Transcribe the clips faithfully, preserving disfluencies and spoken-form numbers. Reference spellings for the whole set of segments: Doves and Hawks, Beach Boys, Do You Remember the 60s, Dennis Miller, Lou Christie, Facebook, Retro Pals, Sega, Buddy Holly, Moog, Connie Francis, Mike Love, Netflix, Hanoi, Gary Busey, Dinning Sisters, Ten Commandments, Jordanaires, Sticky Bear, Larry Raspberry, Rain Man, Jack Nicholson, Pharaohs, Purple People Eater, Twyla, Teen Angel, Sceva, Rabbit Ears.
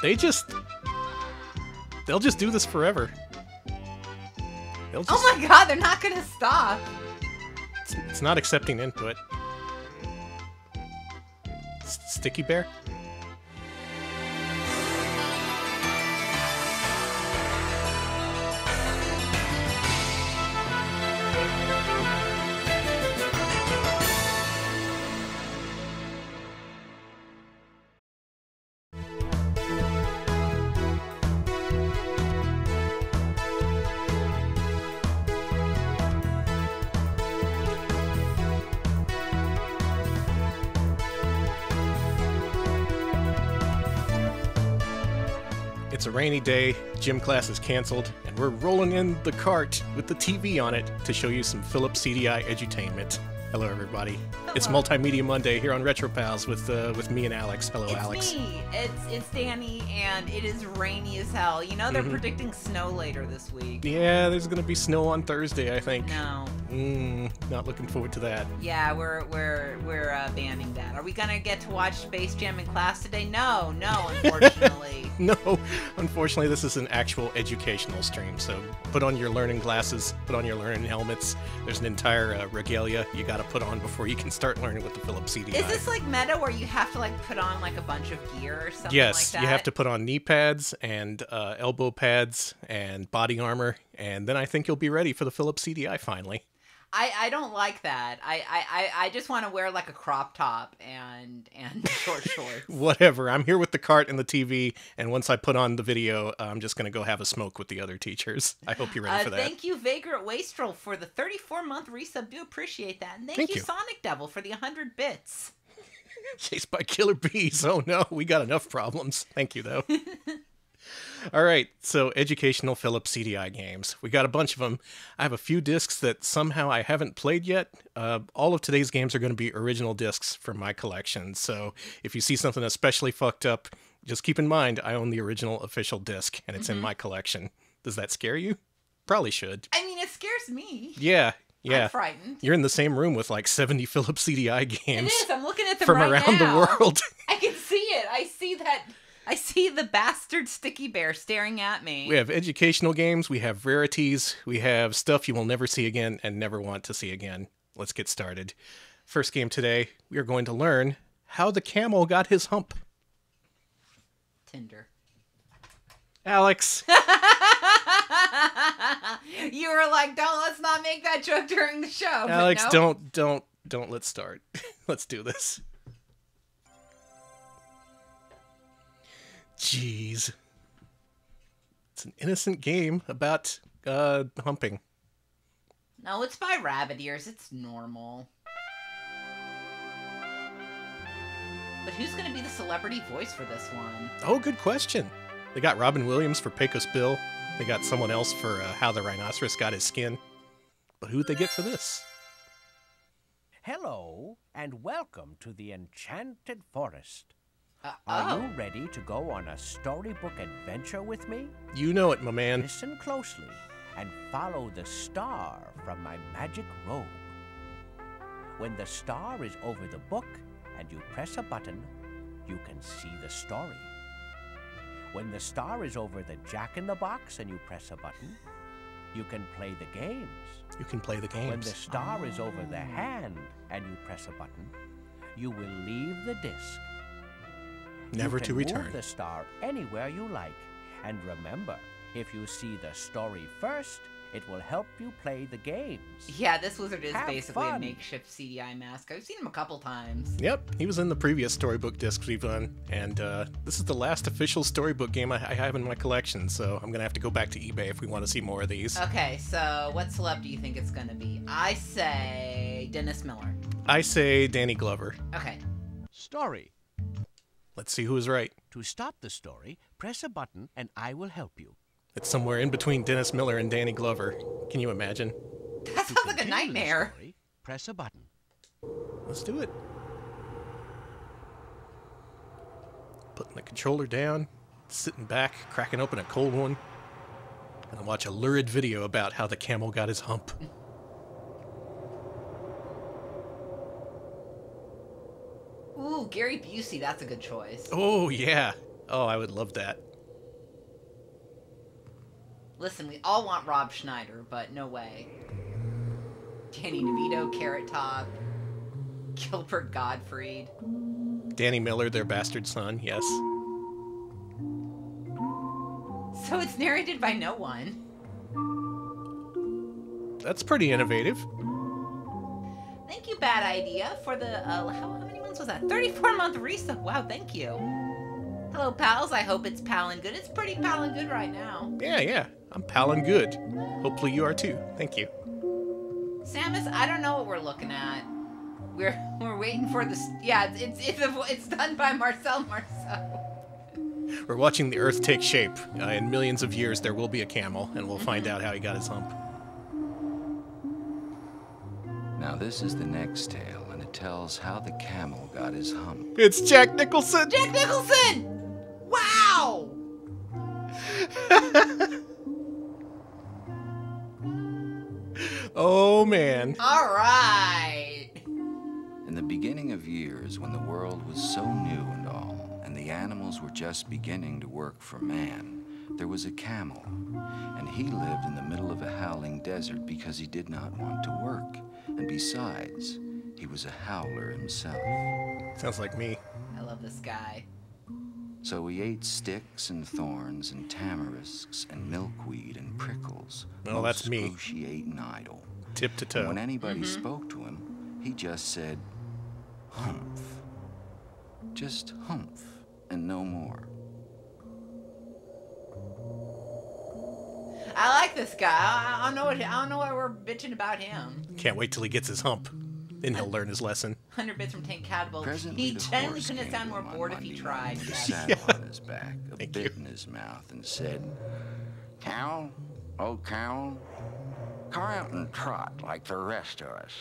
They just... They'll just do this forever. They'll just... Oh my god, they're not gonna stop! It's, it's not accepting input. S Sticky Bear? Rainy day, gym class is canceled, and we're rolling in the cart with the T V on it to show you some Philips C D I edutainment. Hello, everybody. Hello. It's Multimedia Monday here on Retro Pals with uh, with me and Alex. Hello, it's Alex. Me. It's it's Danny, and it is rainy as hell. You know they're mm-hmm. predicting snow later this week. Yeah, there's gonna be snow on Thursday, I think. No. Mm, not looking forward to that. Yeah, we're we're we're uh, banning that. Are we gonna get to watch Space Jam in class today? No, no, unfortunately. No, unfortunately, this is an actual educational stream, so put on your learning glasses, put on your learning helmets. There's an entire uh, regalia you gotta put on before you can start learning with the Philips C D I. Is this like meta where you have to like put on like a bunch of gear or something yes, like that? Yes, you have to put on knee pads and uh, elbow pads and body armor, and then I think you'll be ready for the Philips C D I finally. I, I don't like that. I, I, I just want to wear like a crop top and and short shorts. Whatever. I'm here with the cart and the T V, and once I put on the video, I'm just going to go have a smoke with the other teachers. I hope you're ready uh, for that. Thank you, Vagrant Wastrel, for the thirty-four month resub. Do appreciate that. And thank, thank you, you, Sonic Devil, for the one hundred bits. Chased by killer bees. Oh, no. We got enough problems. Thank you, though. All right, so educational Philips C D I games. We got a bunch of them. I have a few discs that somehow I haven't played yet. Uh, all of today's games are going to be original discs from my collection. So if you see something especially fucked up, just keep in mind I own the original official disc, and it's mm-hmm. in my collection. Does that scare you? Probably should. I mean, it scares me. Yeah, yeah. I'm frightened. You're in the same room with like seventy Philips C D I games. It is. I'm looking at them from right around now. The world. I can see it. I see that. I see the bastard Sticky Bear staring at me. We have educational games, we have rarities, we have stuff you will never see again and never want to see again. Let's get started. First game today, we are going to learn how the camel got his hump. Tinder. Alex. You were like, don't, let's not make that joke during the show. Alex, no. don't, don't, don't, let's start. Let's do this. Jeez. It's an innocent game about uh, humping. No, it's by Rabbit Ears. It's normal. But who's going to be the celebrity voice for this one? Oh, good question. They got Robin Williams for Pecos Bill. They got someone else for uh, How the Rhinoceros Got His Skin. But who'd they get for this? Hello, and welcome to the Enchanted Forest. Uh, Are oh. you ready to go on a storybook adventure with me? You know it, my man. Listen closely and follow the star from my magic robe. When the star is over the book and you press a button, you can see the story. When the star is over the jack-in-the-box and you press a button, you can play the games. You can play the games. When the star oh. is over the hand and you press a button, you will leave the disc. Never to return. You can move the star anywhere you like. And remember, if you see the story first, it will help you play the games. Yeah, this wizard is basically a makeshift C D I mask. I've seen him a couple times. Yep, he was in the previous storybook discs we've done. And uh, this is the last official storybook game I, I have in my collection, so I'm going to have to go back to eBay if we want to see more of these. Okay, so what celeb do you think it's going to be? I say Dennis Miller. I say Danny Glover. Okay. Story. Let's see who is right. To stop the story, press a button and I will help you. It's somewhere in between Dennis Miller and Danny Glover. Can you imagine? That sounds like a nightmare. Story, press a button. Let's do it. Putting the controller down, sitting back, cracking open a cold one. Gonna watch a lurid video about how the camel got his hump. Ooh, Gary Busey, that's a good choice. Oh, yeah. Oh, I would love that. Listen, we all want Rob Schneider, but no way. Danny DeVito, Carrot Top, Gilbert Gottfried. Danny Miller, their bastard son, yes. So it's narrated by no one. That's pretty innovative. Thank you, Bad Idea, for the, uh, how, how many months was that? thirty-four month resub. Wow, thank you. Hello, pals. I hope it's palin' good. It's pretty palin' good right now. Yeah, yeah. I'm palin' good. Hopefully you are too. Thank you. Samus, I don't know what we're looking at. We're we're waiting for the... Yeah, it's, it's, it's done by Marcel Marceau. We're watching the Earth take shape. Uh, in millions of years, there will be a camel, and we'll find out how he got his hump. Now this is the next tale, and it tells how the camel got his hump. It's Jack Nicholson! Jack Nicholson! Wow! Oh, man. All right. In the beginning of years, when the world was so new and all, and the animals were just beginning to work for man, there was a camel, and he lived in the middle of a howling desert because he did not want to work. And besides, he was a howler himself. Sounds like me. I love this guy. So he ate sticks and thorns and tamarisks and milkweed and prickles. Oh, that's me. Excruciating idle. Tip to toe. And when anybody mm-hmm. spoke to him, he just said, humph. Just humph and no more. I like this guy. I don't know what I don't know why we're bitching about him. Can't wait till he gets his hump, then he'll learn his lesson. Hundred bits from Tank Cadwell. He generally couldn't sound more bored if he tried. He sat yeah. on his back, a Thank bit you. in his mouth, and said, "Cow, oh cow, come out and trot like the rest of us."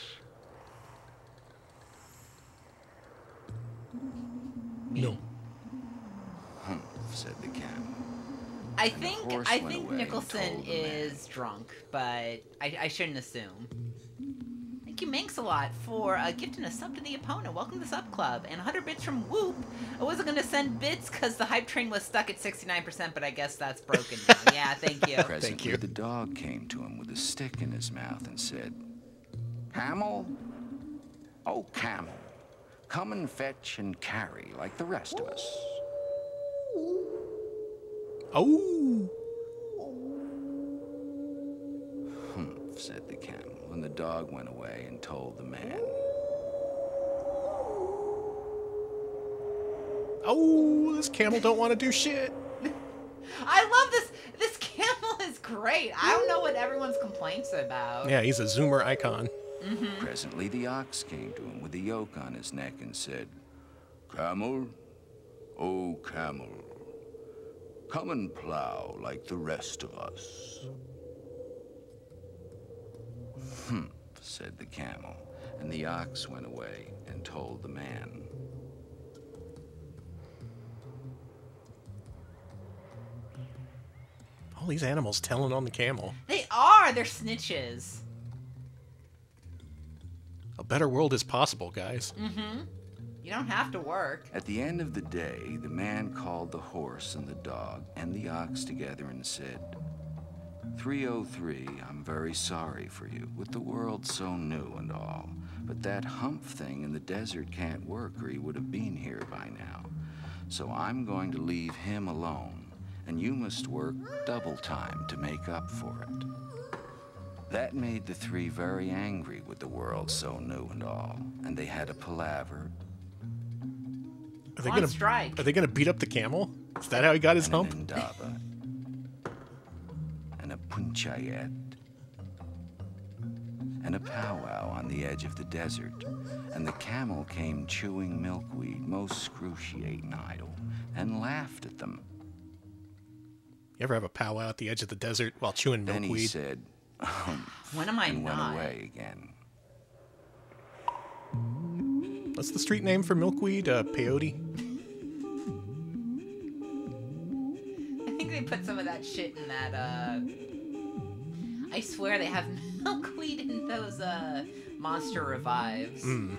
No. Humph, said the cow. I think I think Nicholson is drunk, but I, I shouldn't assume. Thank you, Manx-a-Lot, for uh, gifting a sub to the opponent. Welcome to the sub club. And one hundred bits from Whoop. I wasn't going to send bits because the hype train was stuck at sixty-nine percent, but I guess that's broken now. Yeah, thank you. Presently, thank you. The dog came to him with a stick in his mouth and said, camel, oh camel, come and fetch and carry like the rest of us. Oh! Humph, said the camel, and the dog went away and told the man. Oh, this camel don't want to do shit. I love this. This camel is great. I don't know what everyone's complaints about. Yeah, he's a Zoomer icon. Mm-hmm. Presently, the ox came to him with the yoke on his neck and said, camel, oh camel. Come and plow like the rest of us. Humph, said the camel, and the ox went away and told the man. All these animals telling on the camel. They are! They're snitches. A better world is possible, guys. Mm-hmm. You don't have to work. At the end of the day, the man called the horse and the dog and the ox together and said, three oh three, I'm very sorry for you, with the world so new and all. But that hump thing in the desert can't work or he would have been here by now. So I'm going to leave him alone, and you must work double time to make up for it. That made the three very angry with the world so new and all, and they had a palaver. Are they, gonna, strike. are they gonna beat up the camel? Is that how he got his and hump? An indaba, and a punchayet, and a powwow on the edge of the desert, and the camel came chewing milkweed, most excruciating idle, and laughed at them. You ever have a powwow at the edge of the desert while chewing milkweed? Then he said, when am I and not? Went away again. What's the street name for milkweed? Uh, peyote? I think they put some of that shit in that, uh... I swear they have milkweed in those, uh, Monster Revives. Mm.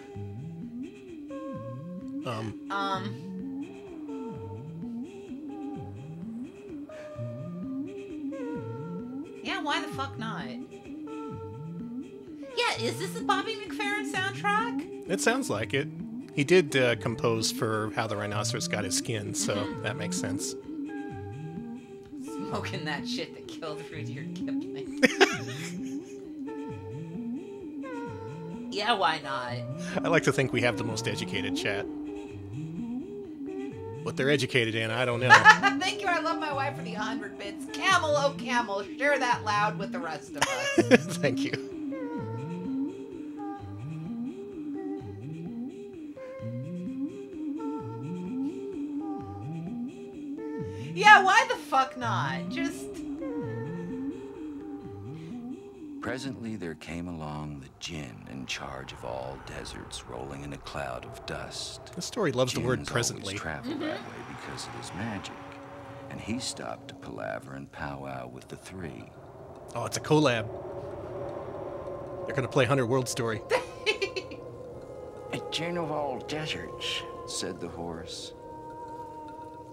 Um. Um. Why the fuck not? Yeah, is this the Bobby McFerrin soundtrack? It sounds like it. He did uh, compose for How the Rhinoceros Got His Skin, so mm-hmm. that makes sense. Smoking that shit that killed Rudyard Kipling. Yeah, why not? I like to think we have the most educated chat. What they're educated in, I don't know. Thank you, I love my wife for the one hundred bits. Camel, oh camel, share that loud with the rest of us. Thank you. Yeah, why the fuck not? Just... Presently there came along the djinn in charge of all deserts, rolling in a cloud of dust. The story loves the word presently. Djinns always travel mm-hmm. that way because it is magic. And he stopped to palaver and powwow with the three. Oh, it's a collab. They're going to play Hundred World Story. A djinn of all deserts, said the horse.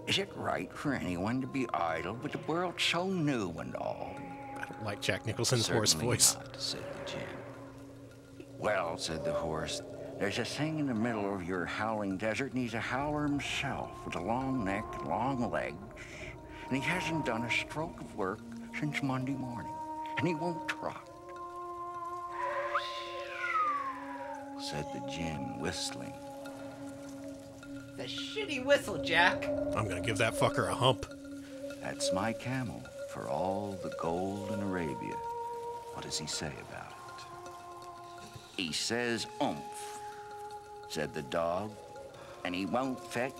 Is it right for anyone to be idle with the world so new and all? I don't like Jack Nicholson's horse voice. Not, said the djinn. Well, said the horse, there's a thing in the middle of your howling desert, and he's a howler himself with a long neck and long legs. And he hasn't done a stroke of work since Monday morning, and he won't trot. Said the djinn, whistling. The shitty whistle, Jack. I'm gonna give that fucker a hump. That's my camel for all the gold in Arabia. What does he say about it? He says oomph, said the dog, and he won't fetch.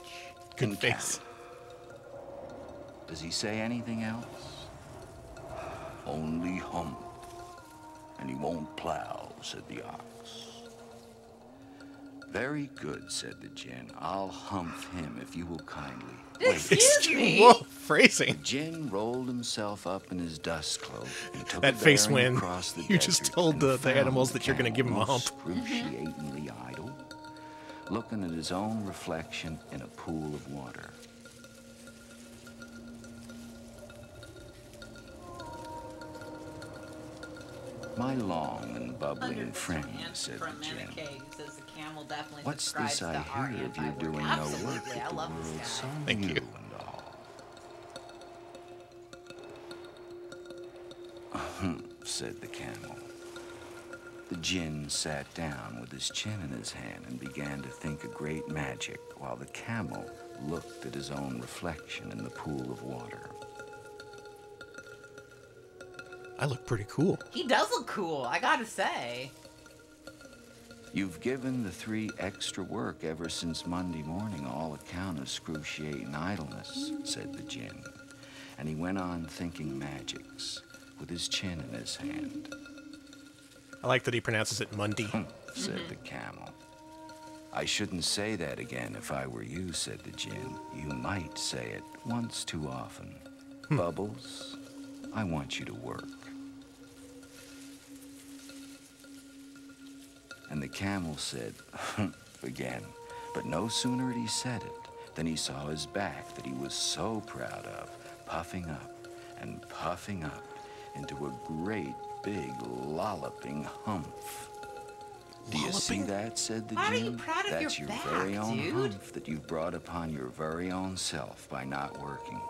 Good face. Count. Does he say anything else? Only hump, and he won't plow, said the ox. Very good, said the djinn. I'll hump him if you will kindly. Wait. Excuse me? Whoa, phrasing. The djinn rolled himself up in his dust cloak and took that face when you just told the, the animals the that you're going to give him a hump. Excruciatingly idle, looking at his own reflection in a pool of water. My long and bubbling friend, said the djinn. What's this I hear of you doing no work with the world so new and all? Ahem, said the camel. The djinn sat down with his chin in his hand and began to think a great magic while the camel looked at his own reflection in the pool of water. I look pretty cool. He does look cool, I gotta say. You've given the three extra work ever since Monday morning, all account of excruciating idleness, said the djinn. And he went on thinking magics with his chin in his hand. I like that he pronounces it Monday, said the camel. I shouldn't say that again if I were you, said the djinn. You might say it once too often. Hmm. Bubbles, I want you to work. And the camel said, again. But no sooner had he said it than he saw his back that he was so proud of, puffing up and puffing up into a great big lolloping hump. Do you see that, said the djinn? Why are you proud of your back, dude? That's your very own hump that you've brought upon your very own self by not working.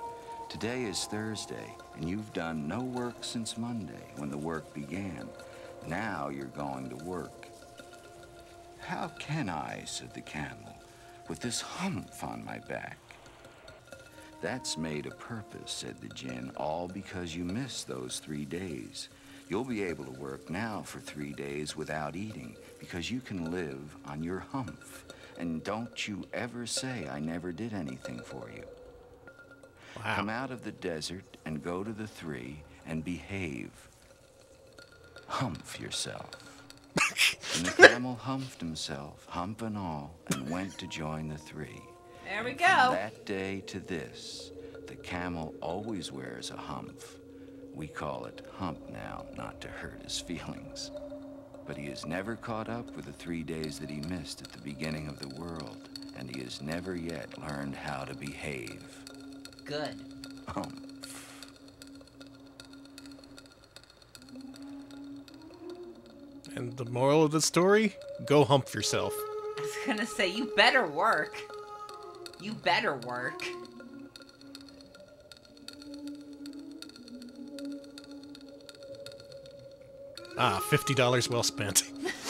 Today is Thursday, and you've done no work since Monday when the work began. Now you're going to work. How can I, said the camel, with this hump on my back? That's made a purpose, said the djinn, all because you missed those three days. You'll be able to work now for three days without eating because you can live on your hump. And don't you ever say I never did anything for you. Wow. Come out of the desert and go to the three and behave. Hump yourself. And the camel humped himself, hump and all, and went to join the three. There we go. From that day to this, the camel always wears a hump. We call it hump now, not to hurt his feelings. But he is never caught up with the three days that he missed at the beginning of the world, and he has never yet learned how to behave. Good. Hump. And the moral of the story? Go hump yourself. I was gonna say, you better work. You better work. Ah, fifty dollars well spent.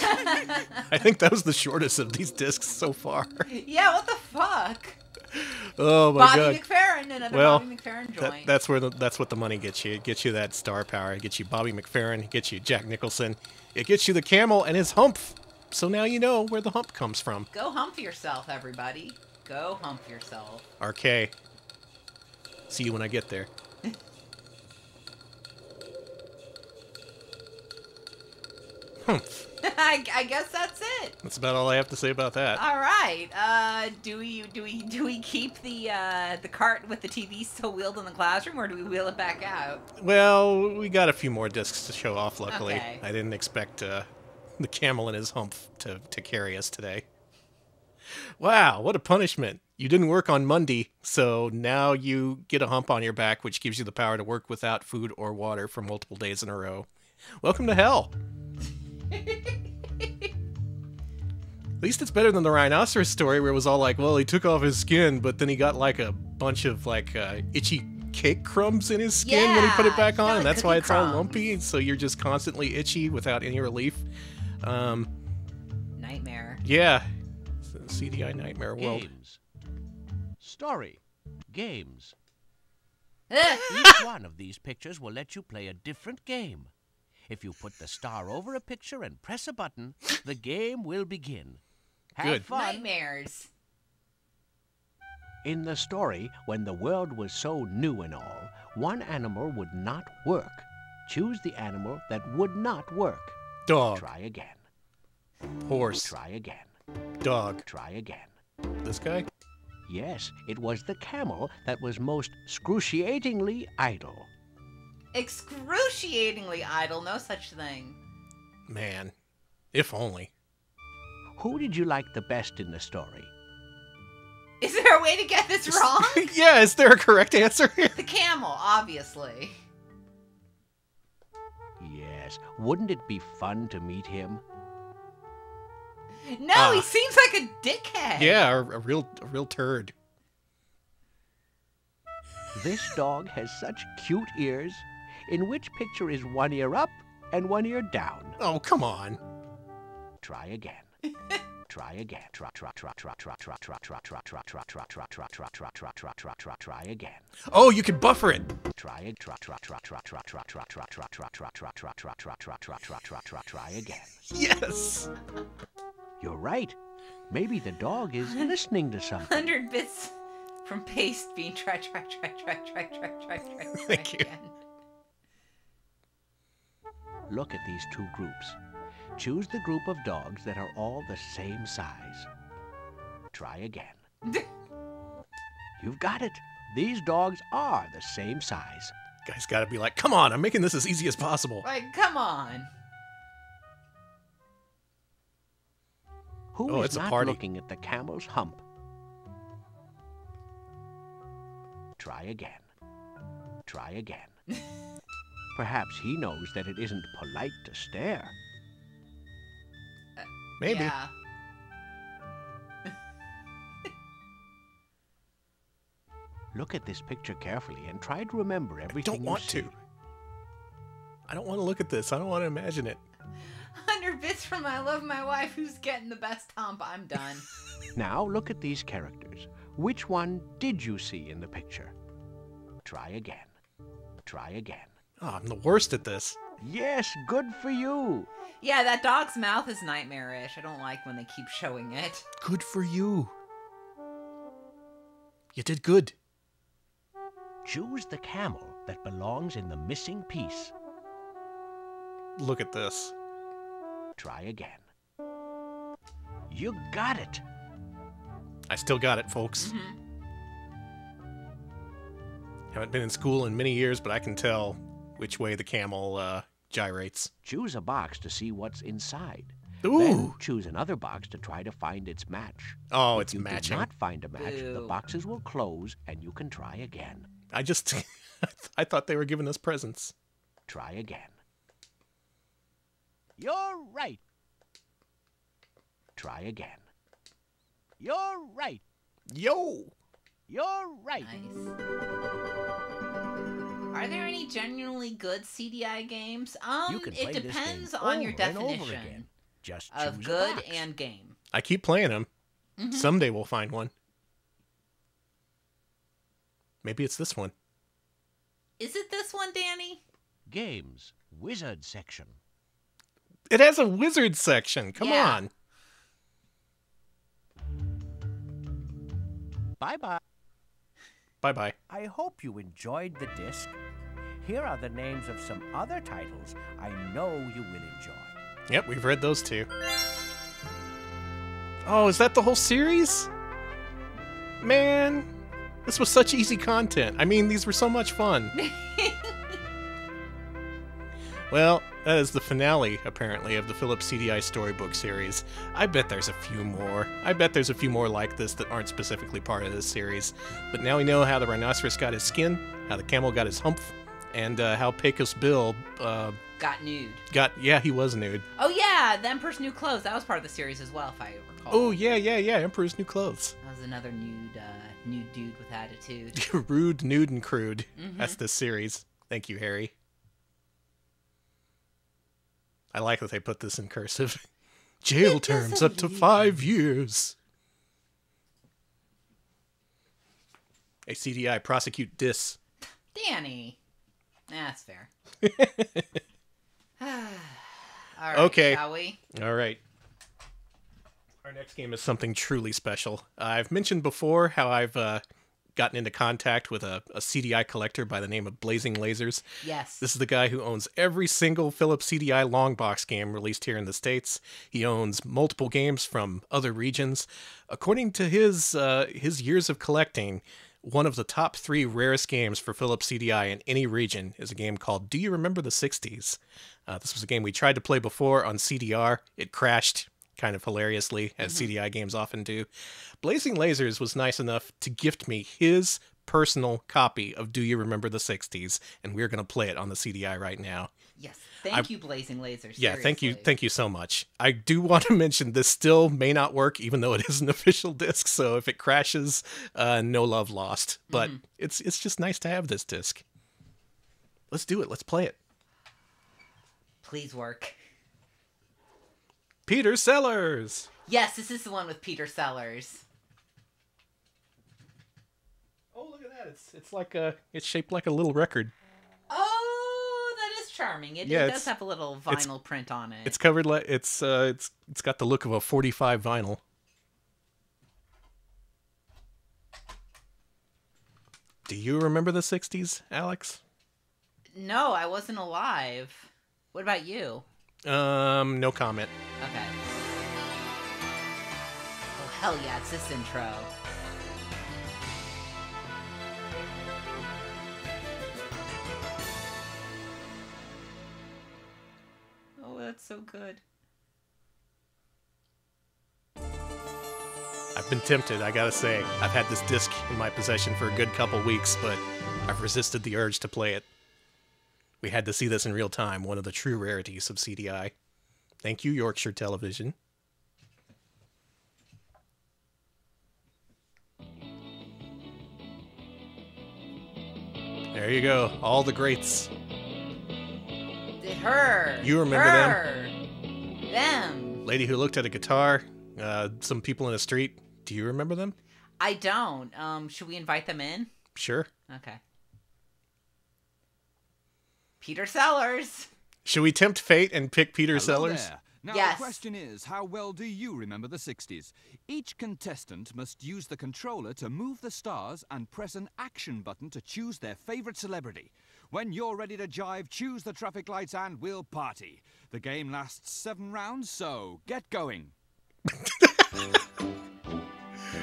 I think that was the shortest of these discs so far. Yeah, what the fuck? Oh my Bobby god. Bobby McFerrin, another well, Bobby McFerrin joint. That, that's where the, that's what the money gets you. It gets you that star power. It gets you Bobby McFerrin. It gets you Jack Nicholson. It gets you the camel and his hump. So now you know where the hump comes from. Go hump yourself, everybody. Go hump yourself. R K. See you when I get there. Humph. I, I guess that's it. That's about all I have to say about that. All right. Uh, do we do we do we keep the uh, the cart with the T V still wheeled in the classroom, or do we wheel it back out? Well, we got a few more discs to show off. Luckily, okay. I didn't expect uh, the camel and his hump to to carry us today. Wow, what a punishment! You didn't work on Monday, so now you get a hump on your back, which gives you the power to work without food or water for multiple days in a row. Welcome to hell. At least it's better than the rhinoceros story where it was all like, well, he took off his skin, but then he got like a bunch of like uh, itchy cake crumbs in his skin yeah, when he put it back on, and that's why it's crumbs. all lumpy, and so you're just constantly itchy without any relief. Um, nightmare. Yeah. It's the C D I nightmare world. Games. Story. Games. Each one of these pictures will let you play a different game. If you put the star over a picture and press a button, the game will begin. Have Good. fun. Nightmares. In the story, when the world was so new and all, one animal would not work. Choose the animal that would not work. Dog. Try again. Horse. Try again. Dog. Try again. This guy? Yes, it was the camel that was most excruciatingly idle. Excruciatingly idle, no such thing. Man, if only. Who did you like the best in the story? Is there a way to get this wrong? Yeah, is there a correct answer here? The camel, obviously. Yes, wouldn't it be fun to meet him? No, uh, he seems like a dickhead. Yeah, a, a real, a real turd. This dog has such cute ears. In which picture is one ear up and one ear down? Oh, come on. Try again. Try again. Try, try, try, try, try, try, try, try, try, try, try, try, try, try, try, try, try, try, try, try, try again. Oh, you can buffer it. Try it. Try, try, try, try, try, try, try, try, try, try, try, try, try, try, try, try, try, try, try, try again. Yes. You're right. Maybe the dog is listening to something. Hundred bits from paste bean. Try, try, try, try, try, try, try, try. Thank you. Look at these two groups. Choose the group of dogs that are all the same size. Try again. You've got it. These dogs are the same size. Guy's got to be like, come on, I'm making this as easy as possible. Like, come on. Who oh, is it's not a party. looking at the camel's hump? Try again. Try again. Perhaps he knows that it isn't polite to stare. Uh, Maybe. Yeah. Look at this picture carefully and try to remember everything. I don't want to. I don't want to look at this. I don't want to imagine it. one hundred bits from I Love My Wife. Who's getting the best hump? I'm done. Now look at these characters. Which one did you see in the picture? Try again. Try again. Oh, I'm the worst at this. Yes, good for you. Yeah, that dog's mouth is nightmarish. I don't like when they keep showing it. Good for you. You did good. Choose the camel that belongs in the missing piece. Look at this. Try again. You got it. I still got it, folks. Mm-hmm. Haven't been in school in many years, but I can tell which way the camel uh, gyrates. Choose a box to see what's inside. Ooh. Then choose another box to try to find its match. Oh, if it's you matching. If you do not find a match, Ew. the boxes will close and you can try again. I just... I thought they were giving us presents. Try again. You're right. Try again. You're right. Yo! You're right. Nice. Are there any genuinely good C D I games? Um, it depends on your definition of good and game. I keep playing them. Mm-hmm. Someday we'll find one. Maybe it's this one. Is it this one, Danny? Games, wizard section. It has a wizard section. Come yeah. on. Bye-bye. Bye-bye. I hope you enjoyed the disc. Here are the names of some other titles I know you will enjoy. Yep, we've read those too. Oh, is that the whole series? Man, this was such easy content. I mean, these were so much fun. Well, that is the finale, apparently, of the Philips C D I storybook series. I bet there's a few more. I bet there's a few more like this that aren't specifically part of this series. But now we know how the rhinoceros got his skin, how the camel got his humph, and uh, how Pecos Bill... Uh, got nude. Got Yeah, he was nude. Oh, yeah, the Emperor's New Clothes. That was part of the series as well, if I recall. Oh, yeah, yeah, yeah, Emperor's New Clothes. That was another nude, uh, nude dude with attitude. Rude, nude, and crude. Mm-hmm. That's this series. Thank you, Harry. I like that they put this in cursive. Jail terms up to five years. A C D I prosecute dis. Danny. That's fair. All right, okay. Shall we? All right. Our next game is something truly special. Uh, I've mentioned before how I've... Uh, gotten into contact with a, a C D I collector by the name of Blazing Lasers. Yes. This is the guy who owns every single Philips C D I long box game released here in the States. He owns multiple games from other regions. According to his, uh, his years of collecting, one of the top three rarest games for Philips C D I in any region is a game called Do You Remember the sixties? Uh, this was a game we tried to play before on C D R. It crashed. Kind of hilariously, as mm-hmm. C D I games often do. Blazing Lasers was nice enough to gift me his personal copy of Do You Remember the sixties? And we're going to play it on the C D I right now. Yes. Thank I, you, Blazing Lasers. Yeah, seriously. thank you. Thank you so much. I do want to mention this still may not work, even though it is an official disc. So if it crashes, uh, no love lost. But mm-hmm. it's, it's just nice to have this disc. Let's do it. Let's play it. Please work. Peter Sellers! Yes, this is the one with Peter Sellers. Oh, look at that. It's it's like a it's shaped like a little record. Oh, that is charming. It, yeah, it does have a little vinyl print on it. It's covered like it's uh it's it's got the look of a forty-five vinyl. Do you remember the sixties, Alex? No, I wasn't alive. What about you? Um, no comment. Okay. Oh, hell yeah, it's this intro. Oh, that's so good. I've been tempted, I gotta say. I've had this disc in my possession for a good couple weeks, but I've resisted the urge to play it. We had to see this in real time, one of the true rarities of C D I. Thank you, Yorkshire Television. There you go, all the greats. Her. You remember her, them? Them. Lady who looked at a guitar, uh, some people in the street. Do you remember them? I don't. Um, should we invite them in? Sure. Okay. Peter Sellers. Should we tempt fate and pick Peter Hello Sellers? There. Now yes. The question is, how well do you remember the sixties? Each contestant must use the controller to move the stars and press an action button to choose their favorite celebrity. When you're ready to jive, choose the traffic lights and we'll party. The game lasts seven rounds, so get going.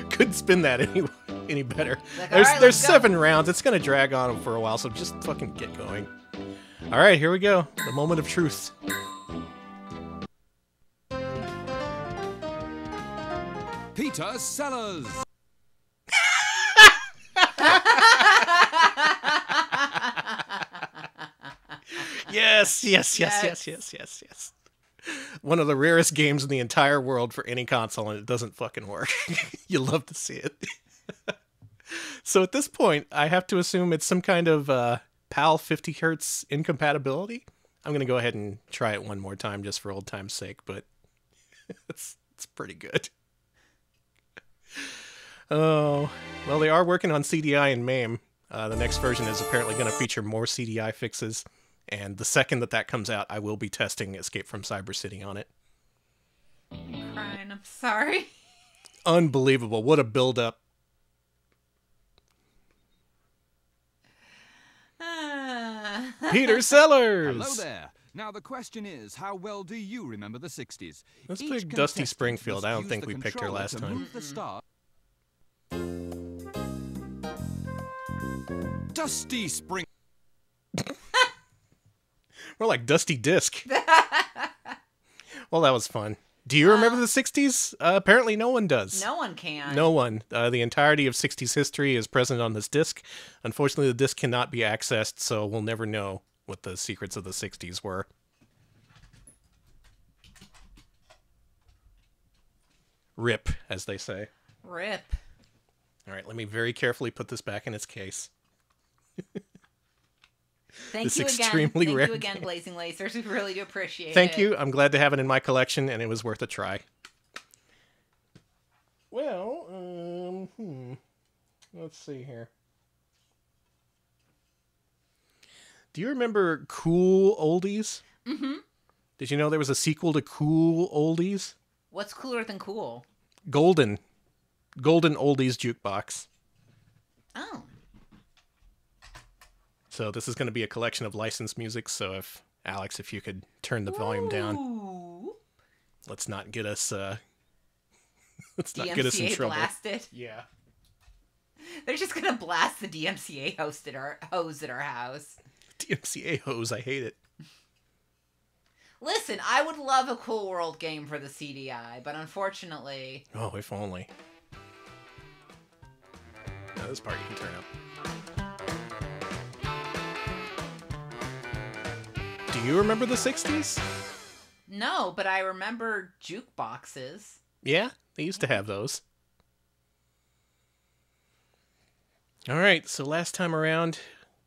Couldn't spin that anyway. Any better. Like, there's right, there's seven go. rounds. It's going to drag on them for a while, so just fucking get going. All right, here we go. The moment of truth. Peter Sellers. yes, yes, yes, yes, yes, yes, yes. one of the rarest games in the entire world for any console, and it doesn't fucking work. You love to see it. So at this point, I have to assume it's some kind of uh, PAL fifty hertz incompatibility. I'm going to go ahead and try it one more time just for old time's sake, but it's, it's pretty good. Oh, well, they are working on C D I and MAME. Uh, the next version is apparently going to feature more C D I fixes, and the second that that comes out, I will be testing Escape from Cyber City on it. I'm crying, I'm sorry. Unbelievable. What a build-up. Peter Sellers! Hello there. Now the question is, how well do you remember the sixties? Let's play Dusty Springfield. I don't think we picked her last time. Dusty Spring. We're like Dusty Disc. Well, that was fun. Do you remember uh, the sixties? Uh, apparently no one does. No one can. No one. Uh, the entirety of sixties history is present on this disc. Unfortunately, the disc cannot be accessed, so we'll never know what the secrets of the sixties were. Rip, as they say. Rip. All right, let me very carefully put this back in its case. Thank this you again. Thank you again, Blazing Lasers. We really do appreciate Thank it. Thank you. I'm glad to have it in my collection, and it was worth a try. Well, um, hmm. Let's see here. Do you remember Cool Oldies? Mm-hmm. Did you know there was a sequel to Cool Oldies? What's cooler than cool? Golden. Golden Oldies Jukebox. Oh. So this is going to be a collection of licensed music, so if, Alex, if you could turn the volume Ooh. down. Let's not get us, uh, let's D M C A not get us in trouble. Blasted. Yeah. They're just going to blast the D M C A host at our, hose at our house. D M C A hose, I hate it. Listen, I would love a Cool World game for the C D I, but unfortunately... Oh, if only. Now this part you can turn up. Do you remember the sixties? No, but I remember jukeboxes. Yeah, they used to have those. All right, so last time around,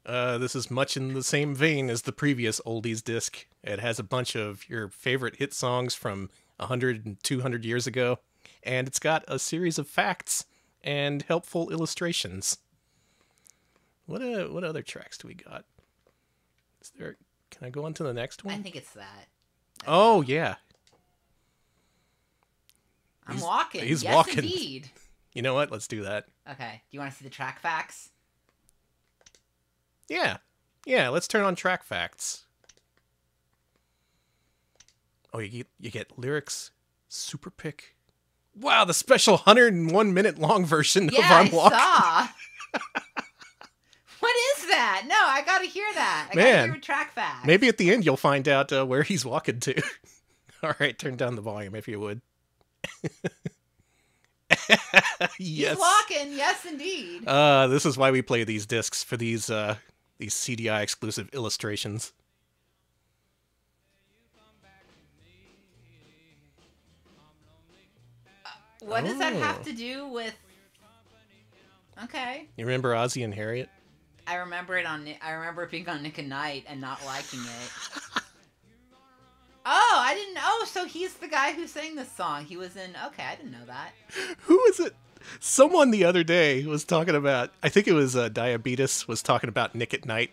uh, this is much in the same vein as the previous oldies disc. It has a bunch of your favorite hit songs from a hundred and two hundred years ago, and it's got a series of facts and helpful illustrations. What uh, what other tracks do we got? Is there... Can I go on to the next one? I think it's that. That's oh, that. yeah. I'm he's, walking. He's yes, walking. Indeed. You know what? Let's do that. Okay. Do you want to see the track facts? Yeah. Yeah, let's turn on track facts. Oh, you get, you get lyrics, super pick. Wow, the special one hundred and one minute long version yeah, of I'm I Walking. Yeah, I saw. What is that? No, I gotta hear that. I Man, gotta hear a track fact. Maybe at the end you'll find out uh, where he's walking to. All right, turn down the volume if you would. Yes. He's walking, yes indeed. Uh, this is why we play these discs, for these uh, these C D I exclusive illustrations. Uh, what oh. does that have to do with... Okay. You remember Ozzy and Harriet? I remember it on. I remember it being on Nick and Knight and not liking it. Oh, I didn't. Oh, so he's the guy who sang this song. He was in. Okay, I didn't know that. Who is it? Someone the other day was talking about. I think it was uh, Diabetes was talking about Nick at Night,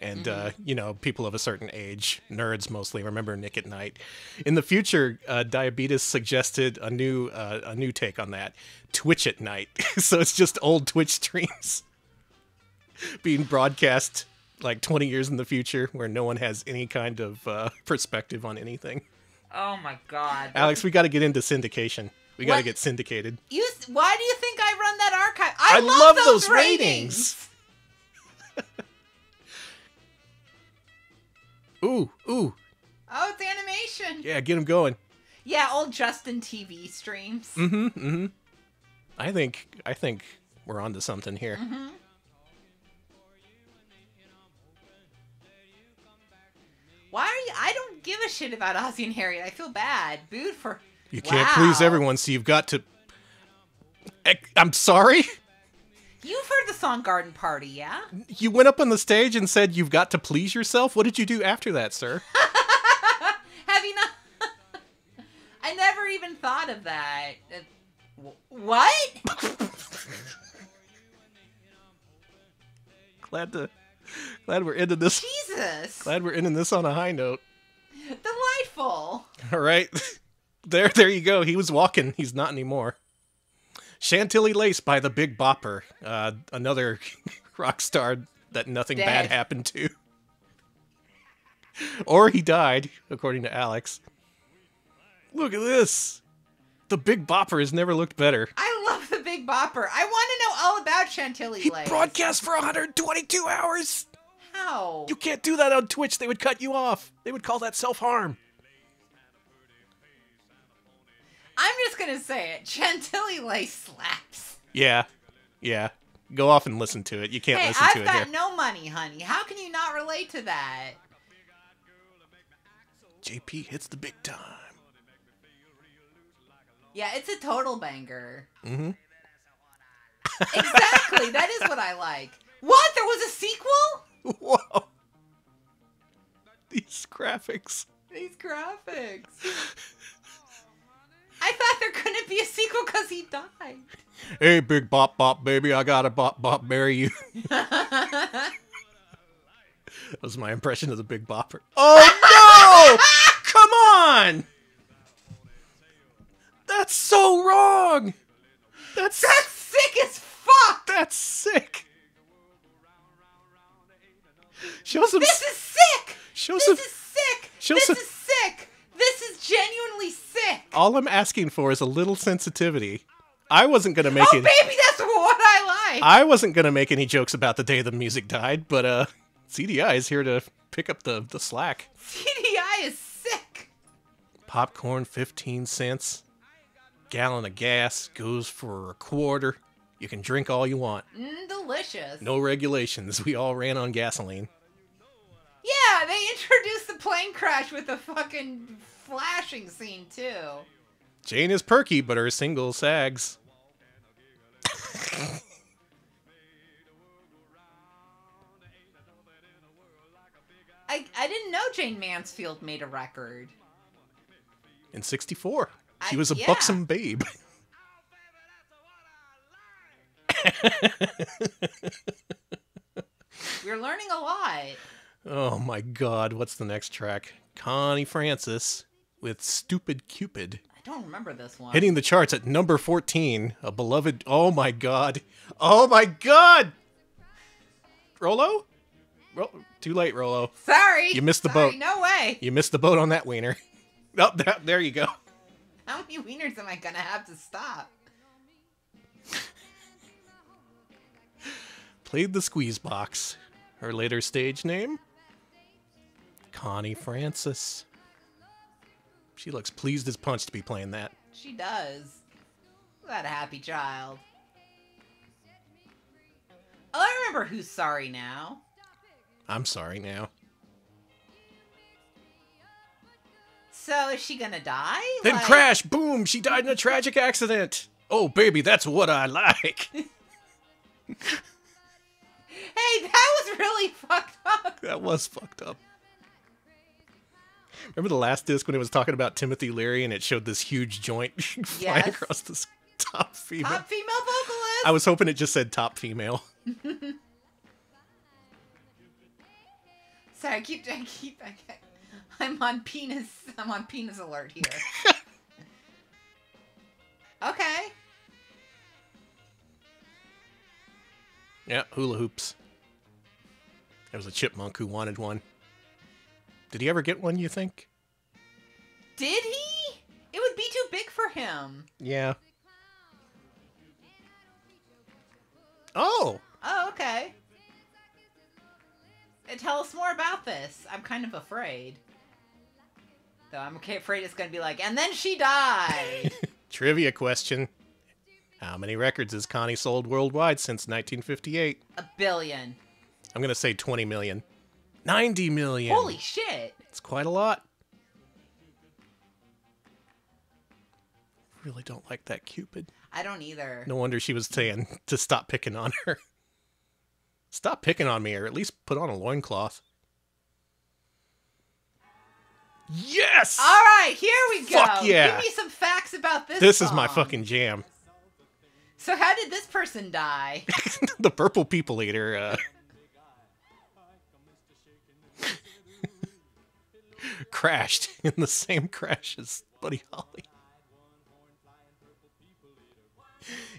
and mm-hmm. uh, you know, people of a certain age, nerds mostly, remember Nick at Night. In the future, uh, Diabetes suggested a new uh, a new take on that, Twitch at Night. So it's just old Twitch streams. Being broadcast like twenty years in the future, where no one has any kind of uh, perspective on anything. Oh my God, Alex! We got to get into syndication. We got to get syndicated. You? Why do you think I run that archive? I, I love, love those, those ratings. ratings. Ooh, ooh. Oh, it's animation. Yeah, get them going. Yeah, old Justin T V streams. Mm-hmm. Mm-hmm. I think I think we're onto something here. Mm-hmm. Why are you? I don't give a shit about Ozzy and Harriet. I feel bad. Booed for... You wow. can't please everyone, so you've got to... I'm sorry? You've heard the song Garden Party, yeah? You went up on the stage and said you've got to please yourself? What did you do after that, sir? Have you not... I never even thought of that. What? Glad to... Glad we're ending this. Jesus. Glad we're ending this on a high note. Delightful. All right. There, there you go. He was walking. He's not anymore. Chantilly Lace by the Big Bopper. Uh, another rock star that nothing Dead. bad happened to. Or he died, according to Alex. Look at this. The Big Bopper has never looked better. I love the Big Bopper. I want to know all about Chantilly He Lace. broadcast for one hundred twenty-two hours. How? You can't do that on Twitch. They would cut you off. They would call that self-harm. I'm just going to say it. Chantilly Lace slaps. Yeah. Yeah. Go off and listen to it. You can't hey, listen I've to it here. I've got no money, honey. How can you not relate to that? J P hits the big time. Yeah, it's a total banger. Mm-hmm. Exactly. That is what I like. What? There was a sequel? Whoa. These graphics. These graphics. I thought there couldn't be a sequel because he died. Hey, Big Bop Bop, baby, I gotta Bop Bop marry you. That was my impression of the Big Bopper. Oh, no! Come on! That's so wrong! That's, That's sick as fuck! That's sick! Show some this is sick! Show this some, is sick! Show this some, is sick! This is genuinely sick. All I'm asking for is a little sensitivity. I wasn't gonna make it. Oh, baby, that's what I like. I wasn't gonna make any jokes about the day the music died, but uh, C D I is here to pick up the the slack. C D I is sick. Popcorn, fifteen cents. Gallon of gas goes for a quarter. You can drink all you want. Mm, delicious. No regulations. We all ran on gasoline. Yeah, they introduced the plane crash with a fucking flashing scene, too. Jane is perky, but her single sags. I, I didn't know Jane Mansfield made a record. In sixty-four. She was a yeah. buxom babe. We're learning a lot. Oh my god, what's the next track? Connie Francis with Stupid Cupid. I don't remember this one. Hitting the charts at number fourteen, a beloved... Oh my god. Oh my god! Rolo? Well, too late, Rolo. Sorry! You missed the Sorry, boat. No way! You missed the boat on that wiener. Oh, that, there you go. How many wieners am I gonna have to stop? Played the Squeeze Box. Her later stage name? Connie Francis. She looks pleased as punch to be playing that. She does. What a happy child. Oh, I remember Who's Sorry Now. I'm sorry now. So is she gonna die? Then like... crash! Boom! She died in a tragic accident! Oh, baby, that's what I like! Hey, that was really fucked up. That was fucked up. Remember the last disc when it was talking about Timothy Leary and it showed this huge joint yes. flying across this top female? Top female vocalist! I was hoping it just said top female. Sorry, I keep, I keep, I keep, I'm on penis, I'm on penis alert here. Okay. Yeah, hula hoops. There was a chipmunk who wanted one. Did he ever get one, you think? Did he? It would be too big for him. Yeah. Oh! Oh, okay. Tell us more about this. I'm kind of afraid. Though I'm afraid it's going to be like, and then she died! Trivia question. How many records has Connie sold worldwide since nineteen fifty-eight? A billion. I'm going to say twenty million. ninety million. Holy shit. It's quite a lot. really don't like that Cupid. I don't either. No wonder she was saying to stop picking on her. Stop picking on me, or at least put on a loincloth. Yes! All right, here we go. Fuck yeah. Give me some facts about this This song. Is my fucking jam. So how did this person die? The Purple People Eater. Uh... crashed in the same crash as Buddy Holly.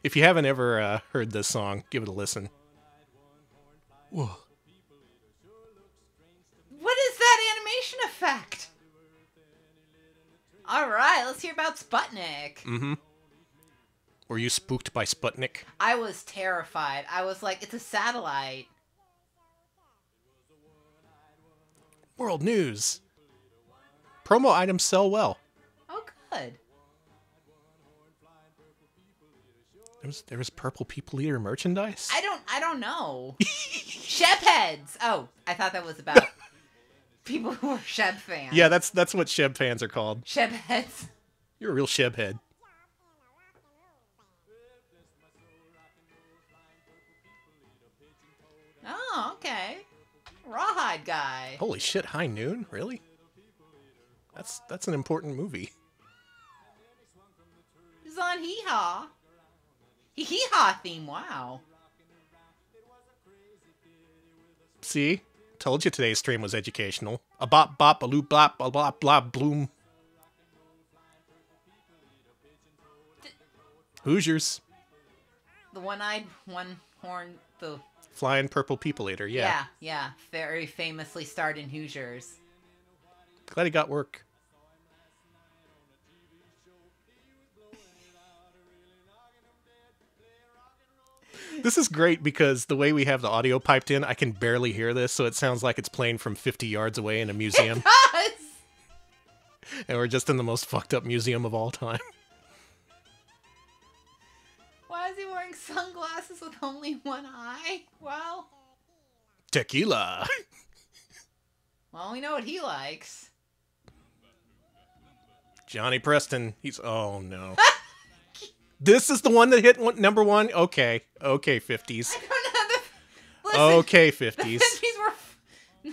If you haven't ever uh, heard this song, give it a listen. Whoa. What is that animation effect? All right, let's hear about Sputnik. Mm-hmm. Were you spooked by Sputnik? I was terrified. I was like, it's a satellite. World news. Promo items sell well. Oh, good. There was, there was Purple People Eater merchandise? I don't, I don't know. Shep Heads. Oh, I thought that was about people who are Shep fans. Yeah, that's, that's what Shep fans are called. Shep Heads. You're a real Shep Head. Oh, okay. Rawhide guy. Holy shit, High Noon? Really? That's that's an important movie. It's on Hee Haw. Hee Haw theme, wow. See? Told you today's stream was educational. A bop bop, a loop bop, a bop blop bloom. D Hoosiers. The one-eyed, one-horned, the... Flying Purple People Eater, yeah. Yeah, yeah. Very famously starred in Hoosiers. Glad he got work. This is great because the way we have the audio piped in, I can barely hear this, so it sounds like it's playing from fifty yards away in a museum. It does! And we're just in the most fucked up museum of all time. Why is he wearing sunglasses with only one eye? Well... Tequila! Well, we know what he likes. Johnny Preston. He's... Oh, no. This is the one that hit one, number one? Okay. Okay, fifties. I don't know. The, listen, okay, fifties. The fifties were...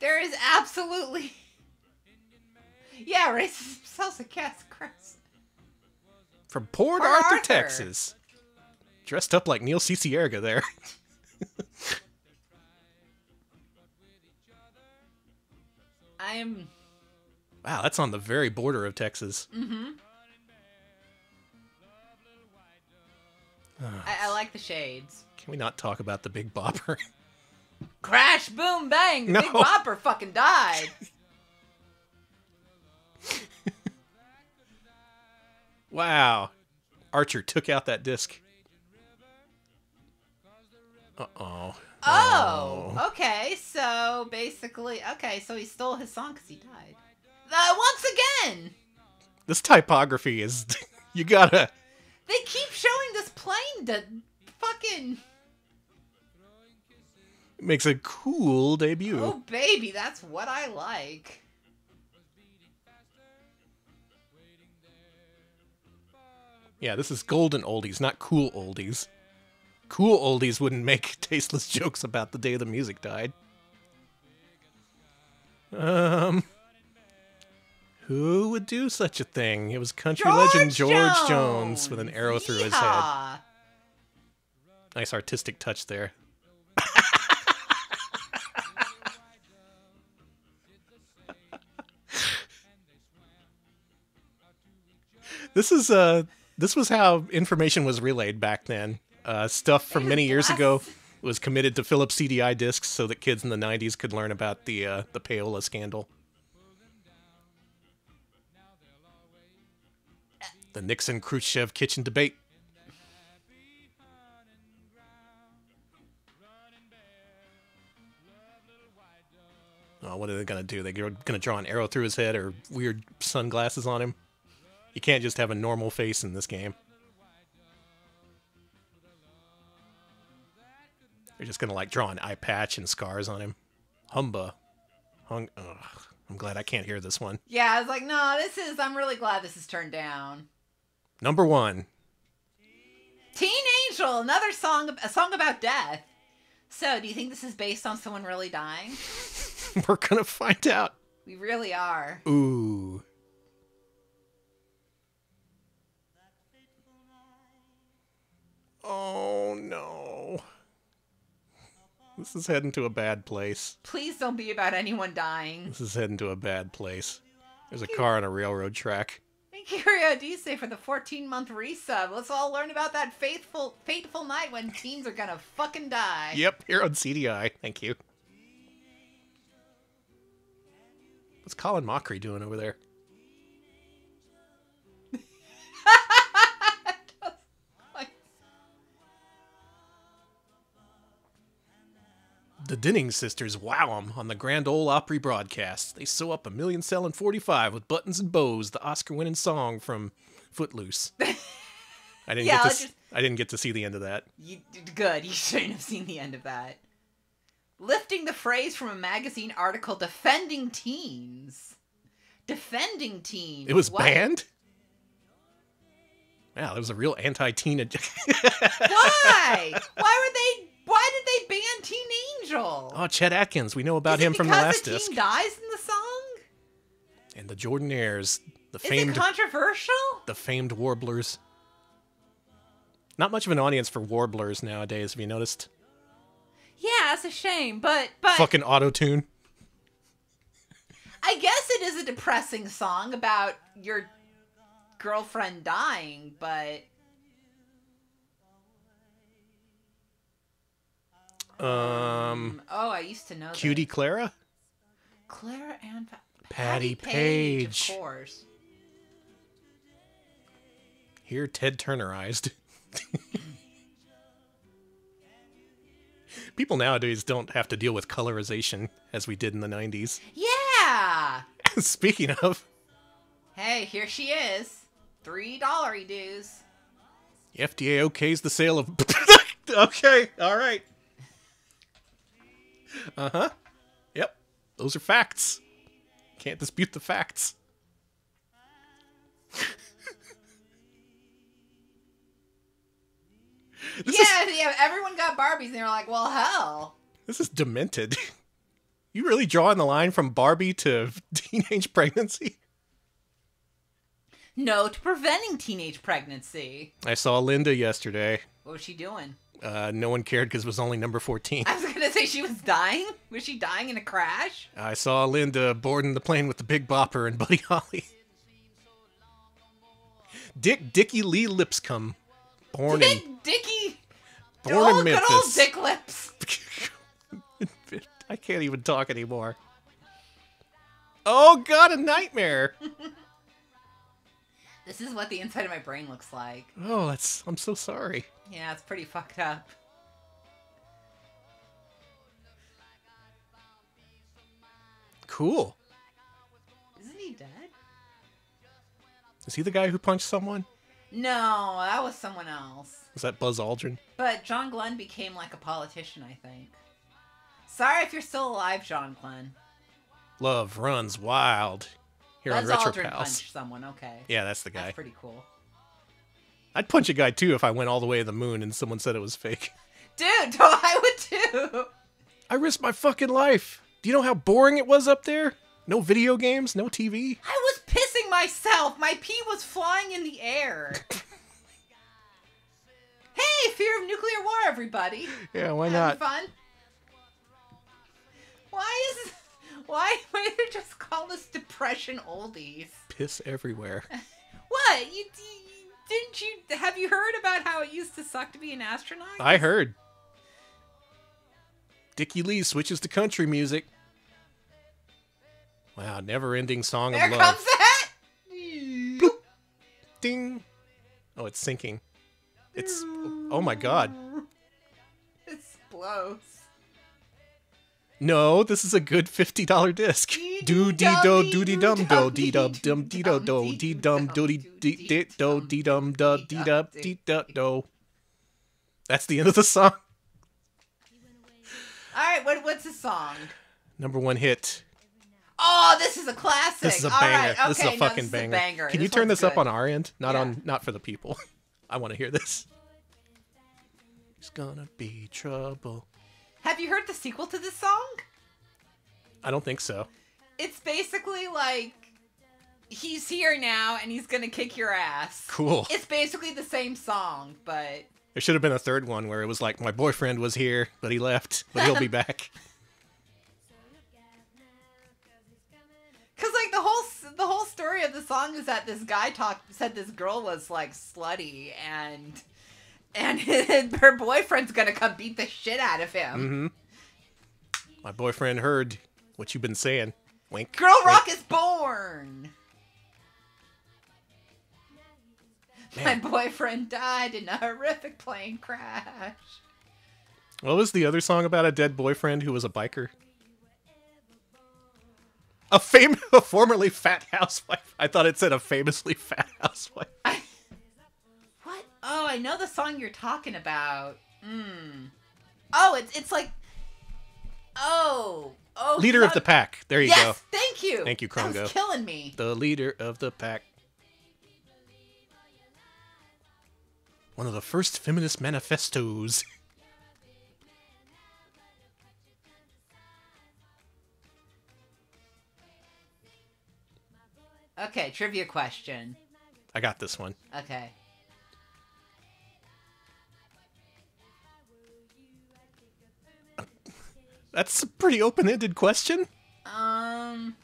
There is absolutely... Yeah, racism sells a cat's crest. From Port, Port Arthur, Arthur, Texas. Dressed up like Neil Cicierga there. I am... Wow, that's on the very border of Texas. Mm-hmm. Oh, I, I like the shades. Can we not talk about the Big Bopper? Crash, boom, bang! The no. Big Bopper fucking died! Wow. Archer took out that disc. Uh-oh. Oh, okay, so basically, okay, so he stole his song because he died. Uh, once again! This typography is, you gotta... They keep showing this plane to fucking... It makes a cool debut. Oh, baby, that's what I like. Yeah, this is Golden Oldies, not Cool Oldies. Cool Oldies wouldn't make tasteless jokes about the day the music died. Um, who would do such a thing? It was country George legend George Jones. Jones with an arrow through Yeehaw. His head. Nice artistic touch there. This is uh, this was how information was relayed back then. Uh, stuff from many years ago was committed to Philips C D I discs so that kids in the nineties could learn about the uh, the payola scandal. The Nixon-Khrushchev kitchen debate. Oh, what are they going to do? They're going to draw an arrow through his head or weird sunglasses on him? You can't just have a normal face in this game. They're just gonna like draw an eye patch and scars on him. Humba, hung. Ugh, I'm glad I can't hear this one. Yeah, I was like, no, this is, I'm really glad this is turned down. Number one. Teen Angel, another song, a song about death. So, do you think this is based on someone really dying? We're going to find out. We really are. Ooh. Oh, no. This is heading to a bad place. Please don't be about anyone dying. This is heading to a bad place. There's a car on a railroad track. Thank you, Rio Dice, for the fourteen-month resub. Let's all learn about that faithful, fateful night when teens are going to fucking die. Yep, here on C D I. Thank you. What's Colin Mockery doing over there? The Dinning Sisters wow 'em on the Grand Ole Opry broadcast. They sew up a million selling forty-five with Buttons and Bows, the Oscar-winning song from Footloose. I didn't yeah, get to just... I didn't get to see the end of that. You good. You shouldn't have seen the end of that. Lifting the phrase from a magazine article defending teens. Defending teens. It was what? Banned? Wow, that was a real anti-teen. Why? Why were they Why did they ban Teen Angel? Oh, Chet Atkins. We know about him from the last disc. Is it because the teen dies in the song? And the Jordanaires. The famed, is it controversial? The famed Warblers. Not much of an audience for Warblers nowadays, have you noticed? Yeah, that's a shame, but... but fucking auto-tune. I guess it is a depressing song about your girlfriend dying, but... Um. Oh, I used to know that. Cutie Clara? Clara and pa Patty, Patty Page. Page. Of course. Here, Ted Turnerized. People nowadays don't have to deal with colorization as we did in the nineties. Yeah! Speaking of. Hey, here she is. three dollar dues. The F D A okays the sale of... Okay, all right. Uh-huh. Yep. Those are facts. Can't dispute the facts. yeah, is, yeah, everyone got Barbies and they were like, well, hell. This is demented. You really drawing the line from Barbie to teenage pregnancy? No, to preventing teenage pregnancy. I saw Linda yesterday. What was she doing? Uh, no one cared because it was only number fourteen. I was going to say she was dying? Was she dying in a crash? I saw Linda boarding the plane with the Big Bopper and Buddy Holly. Dick Dickie Lee Lipscomb. Born Dick in... Dickie! Born oh, in Memphis. Good old Dick Lips. I can't even talk anymore. Oh, God, a nightmare! This is what the inside of my brain looks like. Oh, that's... I'm so sorry. Yeah, it's pretty fucked up. Cool. Isn't he dead? Is he the guy who punched someone? No, that was someone else. Was that Buzz Aldrin? But John Glenn became like a politician, I think. Sorry if you're still alive, John Glenn. Love runs wild. Here Buzz on Retro Aldrin Pals. Punched someone, okay. Yeah, that's the guy. That's pretty cool. I'd punch a guy, too, if I went all the way to the moon and someone said it was fake. Dude, I would, too. I risked my fucking life. Do you know how boring it was up there? No video games, no T V. I was pissing myself. My pee was flying in the air. Hey, fear of nuclear war, everybody. Yeah, why not? Having fun? Why is... Why why they just call this depression oldies? Piss everywhere. What? You... you Didn't you... Have you heard about how it used to suck to be an astronaut? I heard. Dickie Lee switches to country music. Wow, never-ending song of love. There comes that! Bloop. Ding. Oh, it's sinking. It's... Oh, my God. It blows. No, this is a good fifty dollar disc. Do-dee-do-doo-dee-dum-do-dee-dum-do-dee-dum-do-dee-dum-do-dee-dee-do-dee-dum-da-dee-da-do. That's the end of the song. All right, what, what's the song? Number one hit. Oh, this is a classic. This is a banger. All right, okay, this is a fucking no, this is banger. A banger. Can this you turn this good. up on our end? Not yeah. on, not for the people. I want to hear this. It's gonna be trouble. Have you heard the sequel to this song? I don't think so. It's basically like he's here now and he's gonna kick your ass. Cool. It's basically the same song, but there should have been a third one where it was like my boyfriend was here, but he left, but he'll be back. Cause like the whole the whole story of the song is that this guy talked said this girl was like slutty and and her boyfriend's gonna come beat the shit out of him. Mm-hmm. My boyfriend heard what you've been saying. Wink. Girl wink. Rock is born. Man. My boyfriend died in a horrific plane crash. What was the other song about a dead boyfriend who was a biker? A fam- a formerly fat housewife. I thought it said a famously fat housewife. I... What? Oh, I know the song you're talking about. Mm. Oh, it's it's like... Oh. oh leader that... of the pack. There you yes, go. Yes, thank you. Thank you, Krongo. That was killing me. The leader of the pack. One of the first feminist manifestos. Okay, trivia question. I got this one. Okay. That's a pretty open-ended question. Um.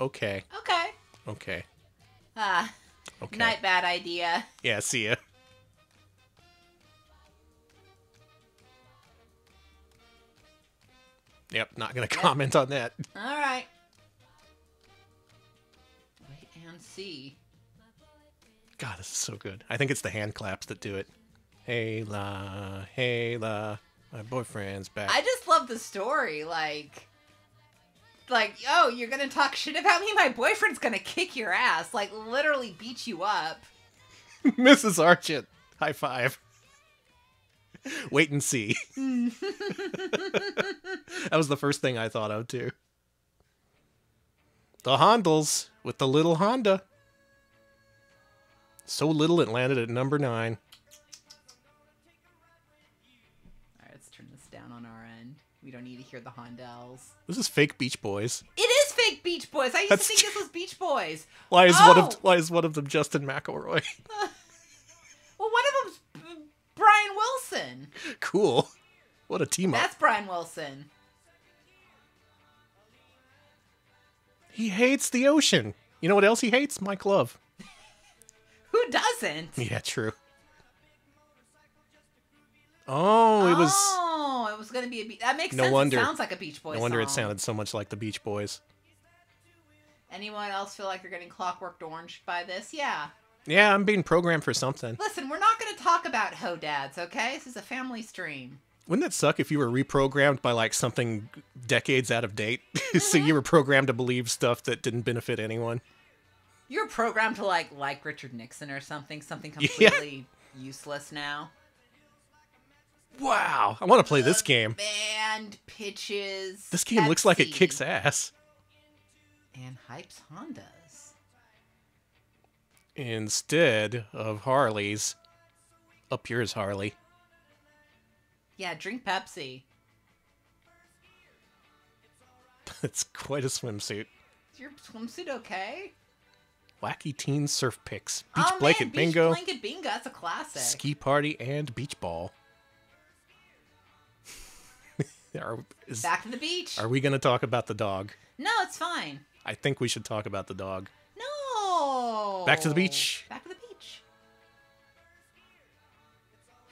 Okay. Okay. Okay. Ah. Okay. Not bad idea. Yeah, see ya. Yep, not going to yep. comment on that. All right. Wait and see. God, this is so good. I think it's the hand claps that do it. Hey la, hey la, my boyfriend's back. I just love the story. Like, like, oh, you're going to talk shit about me? My boyfriend's going to kick your ass. Like, literally beat you up. Missus Archett, high five. Wait and see. That was the first thing I thought of, too. The Hondells with the little Honda. So little it landed at number nine. All right, let's turn this down on our end. We don't need to hear the Hondells. This is fake Beach Boys. It is fake Beach Boys. I used That's to think this was Beach Boys. Why is, oh. one, of, why is one of them Justin McElroy? Uh, well, one of them's Brian Wilson. Cool. What a team up. That's Brian Wilson. He hates the ocean. You know what else he hates? Mike Love. Who doesn't? Yeah, true. Oh, it was... Oh, it was going to be a beach... That makes no sense. Wonder, it sounds like a Beach Boys No wonder song. It sounded so much like the Beach Boys. Anyone else feel like you're getting clockworked orange by this? Yeah. Yeah, I'm being programmed for something. Listen, we're not going to talk about ho-dads, okay? This is a family stream. Wouldn't it suck if you were reprogrammed by, like, something decades out of date? Mm-hmm. So you were programmed to believe stuff that didn't benefit anyone? You're programmed to, like, like Richard Nixon or something. Something completely yeah. useless now. Wow. I want to play the this game. Band pitches This game Pepsi, looks like it kicks ass. And hypes Hondas. Instead of Harleys, up yours, Harley. Yeah, drink Pepsi. That's quite a swimsuit. Is your swimsuit okay? Wacky teen surf pics. Beach oh, blanket man, beach bingo. Beach blanket bingo, that's a classic. Ski party and beach ball. are, is, Back to the beach. Are we going to talk about the dog? No, it's fine. I think we should talk about the dog. Back to the beach. Back to the beach.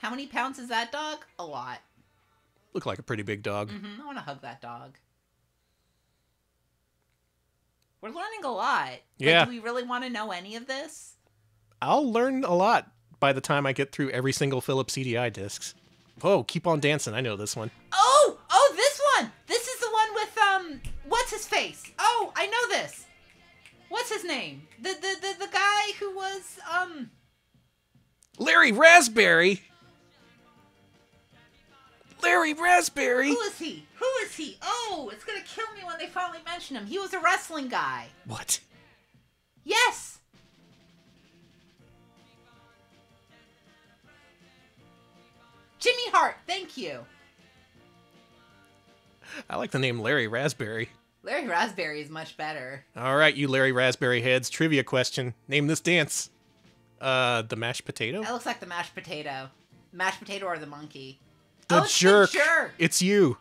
How many pounds is that dog? A lot. Look like a pretty big dog. Mm-hmm. I want to hug that dog. We're learning a lot. Yeah. Like, do we really want to know any of this? I'll learn a lot by the time I get through every single Philips C D I discs. Whoa, keep on dancing. I know this one. Oh, oh, this one. This is the one with, um, what's his face? Oh, I know this. What's his name? The, the the the guy who was um Larry Raspberry. Larry Raspberry. Who is he? Who is he? Oh, it's going to kill me when they finally mention him. He was a wrestling guy. What? Yes. Jimmy Hart, thank you. I like the name Larry Raspberry. Larry Raspberry is much better. All right, you Larry Raspberry heads. Trivia question. Name this dance. Uh, the mashed potato? That looks like the mashed potato. Mashed potato or the monkey? The, oh, it's jerk. the jerk. It's you.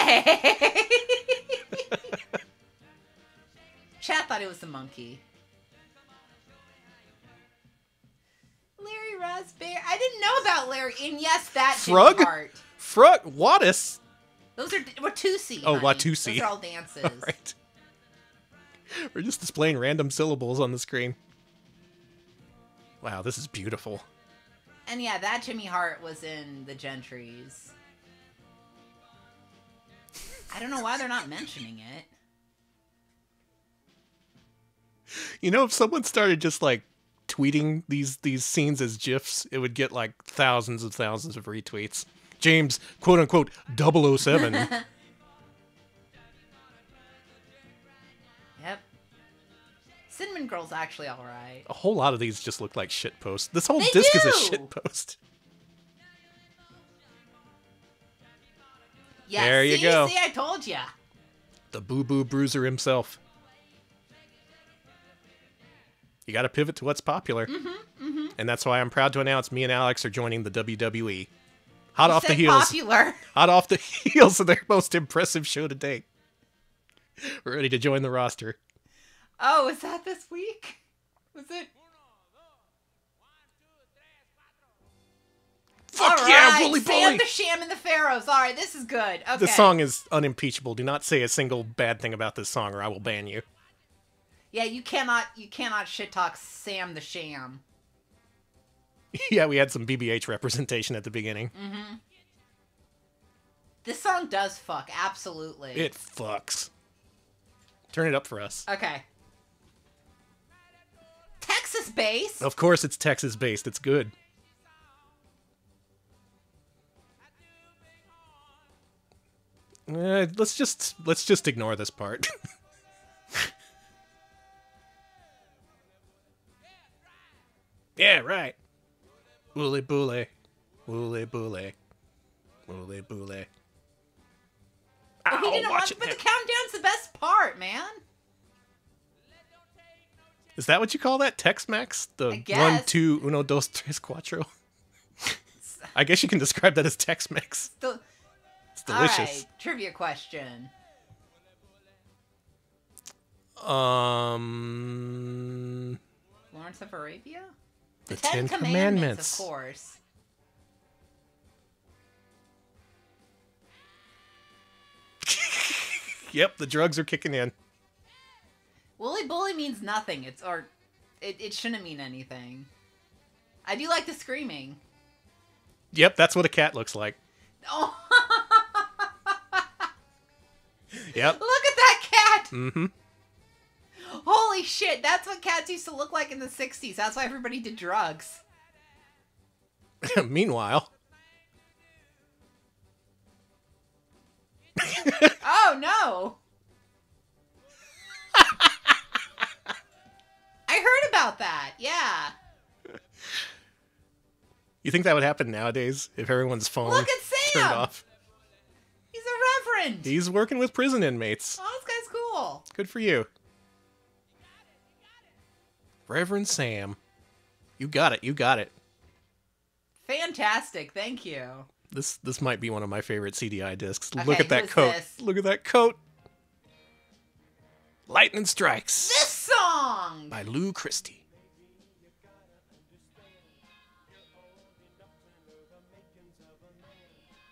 Hey! Chad thought it was the monkey. Larry Raspberry. I didn't know about Larry. And yes, that Frug? Part. Frug? Wattis? Those are Watusi. Oh, honey. Watusi. Those are all dances. All right. We're just displaying random syllables on the screen. Wow, this is beautiful. And yeah, that Jimmy Hart was in The Gentrys. I don't know why they're not mentioning it. You know, if someone started just like tweeting these these scenes as GIFs, it would get like thousands and thousands of retweets. James, quote unquote, double oh seven. Yep. Cinnamon Girl's actually all right. A whole lot of these just look like shit posts. This whole they disc do. is a shit post. Yeah, there see, you go. See, I told ya. The Boo Boo Bruiser himself. You got to pivot to what's popular. Mm-hmm, mm-hmm. And that's why I'm proud to announce me and Alex are joining the W W E. Hot you off the heels. Popular. Hot off the heels of their most impressive show to date. We're ready to join the roster. Oh, is that this week? Was it? Fuck All yeah, right. Wooly Bully! Sam the Sham and the Pharaohs. All right, this is good. Okay. This song is unimpeachable. Do not say a single bad thing about this song or I will ban you. Yeah, you cannot you cannot shit talk Sam the Sham. Yeah, we had some B B H representation at the beginning. Mm-hmm. This song does fuck, absolutely. It fucks. Turn it up for us. Okay. Texas-based? Of course it's Texas-based. It's good. Uh, let's just let's just ignore this part. Yeah, right. Wooly Bully, Wooly Bully, Wooly Bully. But he didn't watch it, but the countdown's the best part, man. Is that what you call that? Tex-Mex? The one, two, uno, dos, tres, cuatro. I guess you can describe that as Tex-Mex. Del it's delicious. All right, trivia question. Um. Lawrence of Arabia. The, the Ten, Ten Commandments, Commandments, of course. Yep, the drugs are kicking in. Wooly Bully means nothing. It's or, it, it shouldn't mean anything. I do like the screaming. Yep, that's what a cat looks like. Oh. Yep. Look at that cat. Mm-hmm. Holy shit, that's what cats used to look like in the sixties. That's why everybody did drugs. Meanwhile. Oh, no. I heard about that, yeah. You think that would happen nowadays if everyone's phone Look at Sam. turned off? He's a reverend. He's working with prison inmates. Oh, this guy's cool. Good for you. Reverend Sam. You got it, you got it. Fantastic, thank you. This this might be one of my favorite C D I discs. Okay, Look at that coat. This? Look at that coat. Lightning Strikes. This song! By Lou Christie.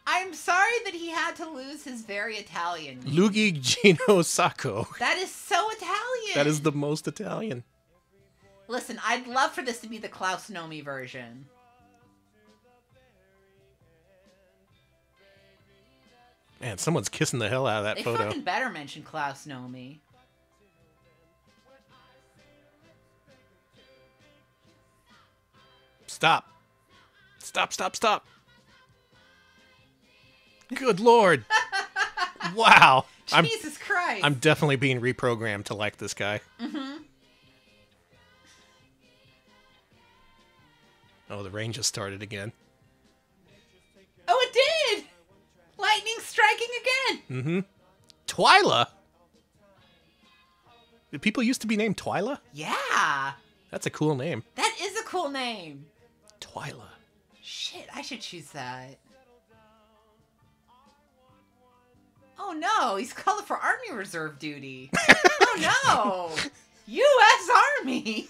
I'm sorry that he had to lose his very Italian name. Luigi Gino Sacco. That is so Italian. That is the most Italian. Listen, I'd love for this to be the Klaus Nomi version. Man, someone's kissing the hell out of that they photo. They fucking better mention Klaus Nomi. Stop. Stop, stop, stop. Good Lord. Wow. Jesus I'm, Christ. I'm definitely being reprogrammed to like this guy. Mm-hmm. Oh, the rain just started again. Oh, it did! Lightning striking again! Mm-hmm. Twyla? Did people used to be named Twyla? Yeah! That's a cool name. That is a cool name. Twyla. Shit, I should choose that. Oh, no. He's calling for Army Reserve duty. Oh, no. U S Army.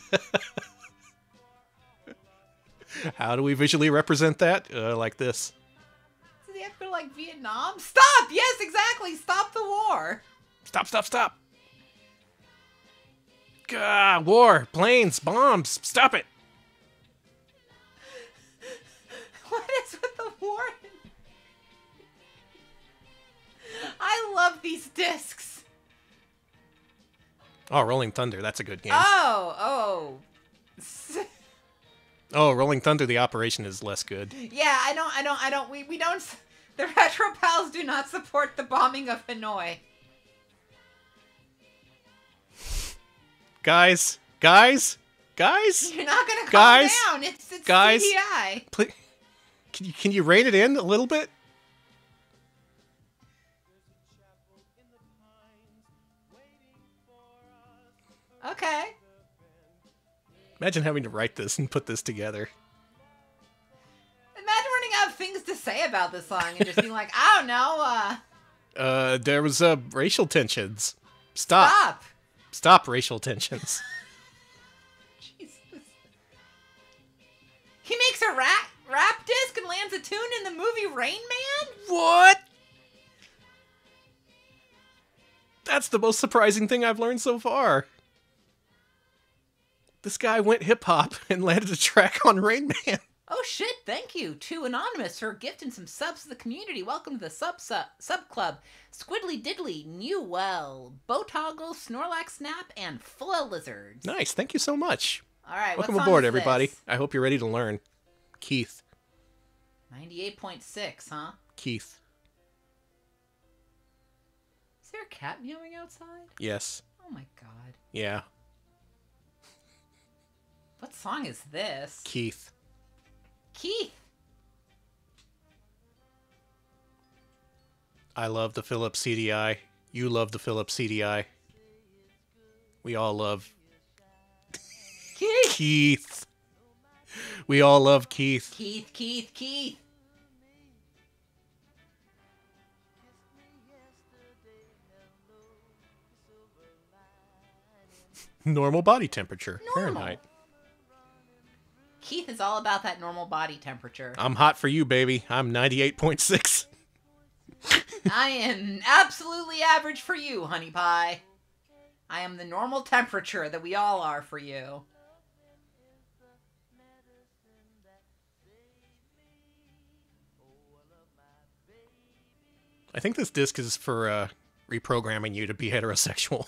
How do we visually represent that? Uh, like this. Do they have to go to, like, Vietnam? Stop! Yes, exactly! Stop the war! Stop, stop, stop! Gah, war! Planes! Bombs! Stop it! What is with the war? I love these discs! Oh, Rolling Thunder. That's a good game. Oh! Oh! Oh, Rolling Thunder, the operation is less good. Yeah, I don't, I don't, I don't, we, we don't, the Retro Pals do not support the bombing of Hanoi. Guys, guys, guys, you're not going to calm down. It's, it's guys, C D I. Please, can you, can you rein it in a little bit? Okay. Imagine having to write this and put this together. Imagine running out of things to say about this song and just being like, I don't know. Uh, uh, there was uh, racial tensions. Stop. Stop. Stop racial tensions. Jesus. He makes a rap, rap disc and lands a tune in the movie Rain Man? What? That's the most surprising thing I've learned so far. This guy went hip-hop and landed a track on Rain Man. Oh, shit. Thank you to Anonymous for gifting some subs to the community. Welcome to the sub, sub, sub club. Squiddly Diddly, Newell, Botoggle, Snorlax Snap, and Full Lizards. Nice. Thank you so much. All right. Welcome aboard, everybody. This? I hope you're ready to learn. Keith. ninety-eight point six, huh? Keith. Is there a cat meowing outside? Yes. Oh, my God. Yeah. What song is this? Keith. Keith. I love the Philips C D I. You love the Philips C D I. We all love Keith. Keith. We all love Keith. Keith, Keith, Keith. Normal body temperature. Normal. Fahrenheit. Keith is all about that normal body temperature. I'm hot for you, baby. I'm ninety-eight point six. I am absolutely average for you, honey pie. I am the normal temperature that we all are for you. I think this disc is for uh, reprogramming you to be heterosexual.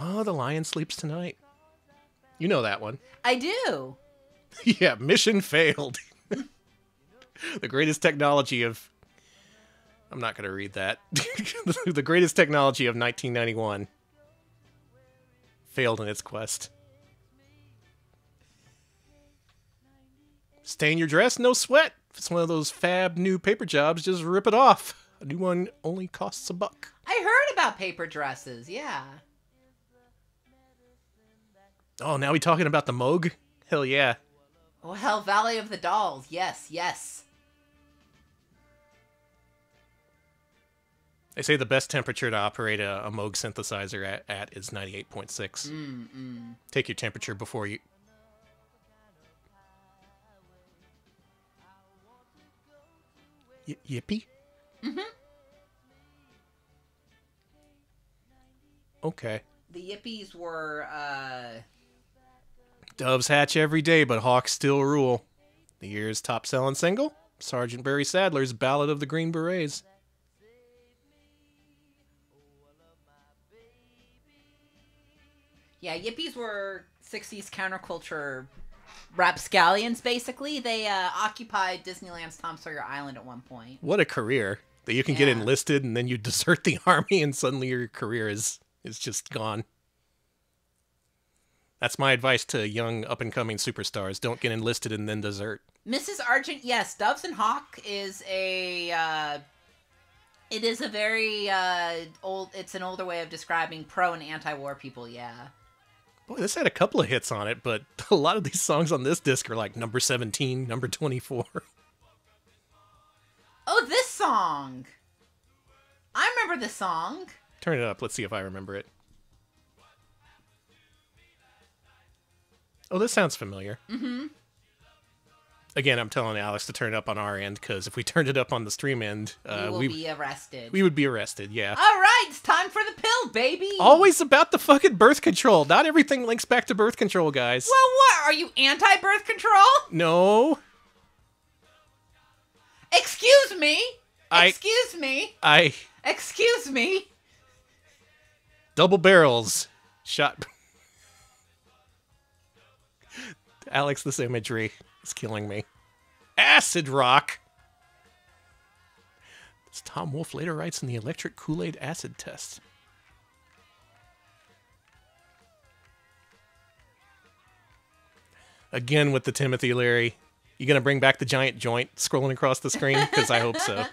Oh, the lion sleeps tonight. You know that one. I do. Yeah, mission failed. The greatest technology of... I'm not going to read that. The greatest technology of nineteen ninety-one. Failed in its quest. Stain your dress, no sweat. If it's one of those fab new paper jobs, just rip it off. A new one only costs a buck. I heard about paper dresses, yeah. Oh, now we talking about the Moog? Hell yeah. Oh, hell, Valley of the Dolls. Yes, yes. They say the best temperature to operate a, a Moog synthesizer at, at is ninety-eight point six. Mm, mm. Take your temperature before you... Y Yippie? Mm-hmm. Okay. The Yippies were... Uh... Doves hatch every day, but hawks still rule. The year's top-selling single, Sergeant Barry Sadler's Ballad of the Green Berets. Yeah, Yippies were sixties counterculture rapscallions, basically. They uh, occupied Disneyland's Tom Sawyer Island at one point. What a career. That you can yeah. get enlisted, and then you desert the army, and suddenly your career is, is just gone. That's my advice to young up-and-coming superstars. Don't get enlisted and then desert. Missus Argent, yes, Doves and Hawk is a... Uh, it is a very uh, old... It's an older way of describing pro and anti-war people, yeah. Boy, this had a couple of hits on it, but a lot of these songs on this disc are like number seventeen, number twenty-four. Oh, this song! I remember this song. Turn it up. Let's see if I remember it. Oh, this sounds familiar. Mm-hmm. Again, I'm telling Alex to turn it up on our end, because if we turned it up on the stream end... Uh, we will we, be arrested. We would be arrested, yeah. All right, it's time for the pill, baby! Always about the fucking birth control. Not everything links back to birth control, guys. Well, what? Are you anti-birth control? No. Excuse me! I, Excuse me! I... Excuse me! Double barrels. Shot... Alex, this imagery is killing me. Acid rock! As Tom Wolfe later writes in the Electric Kool-Aid Acid Test. Again with the Timothy Leary. You gonna bring back the giant joint scrolling across the screen? Because I hope so.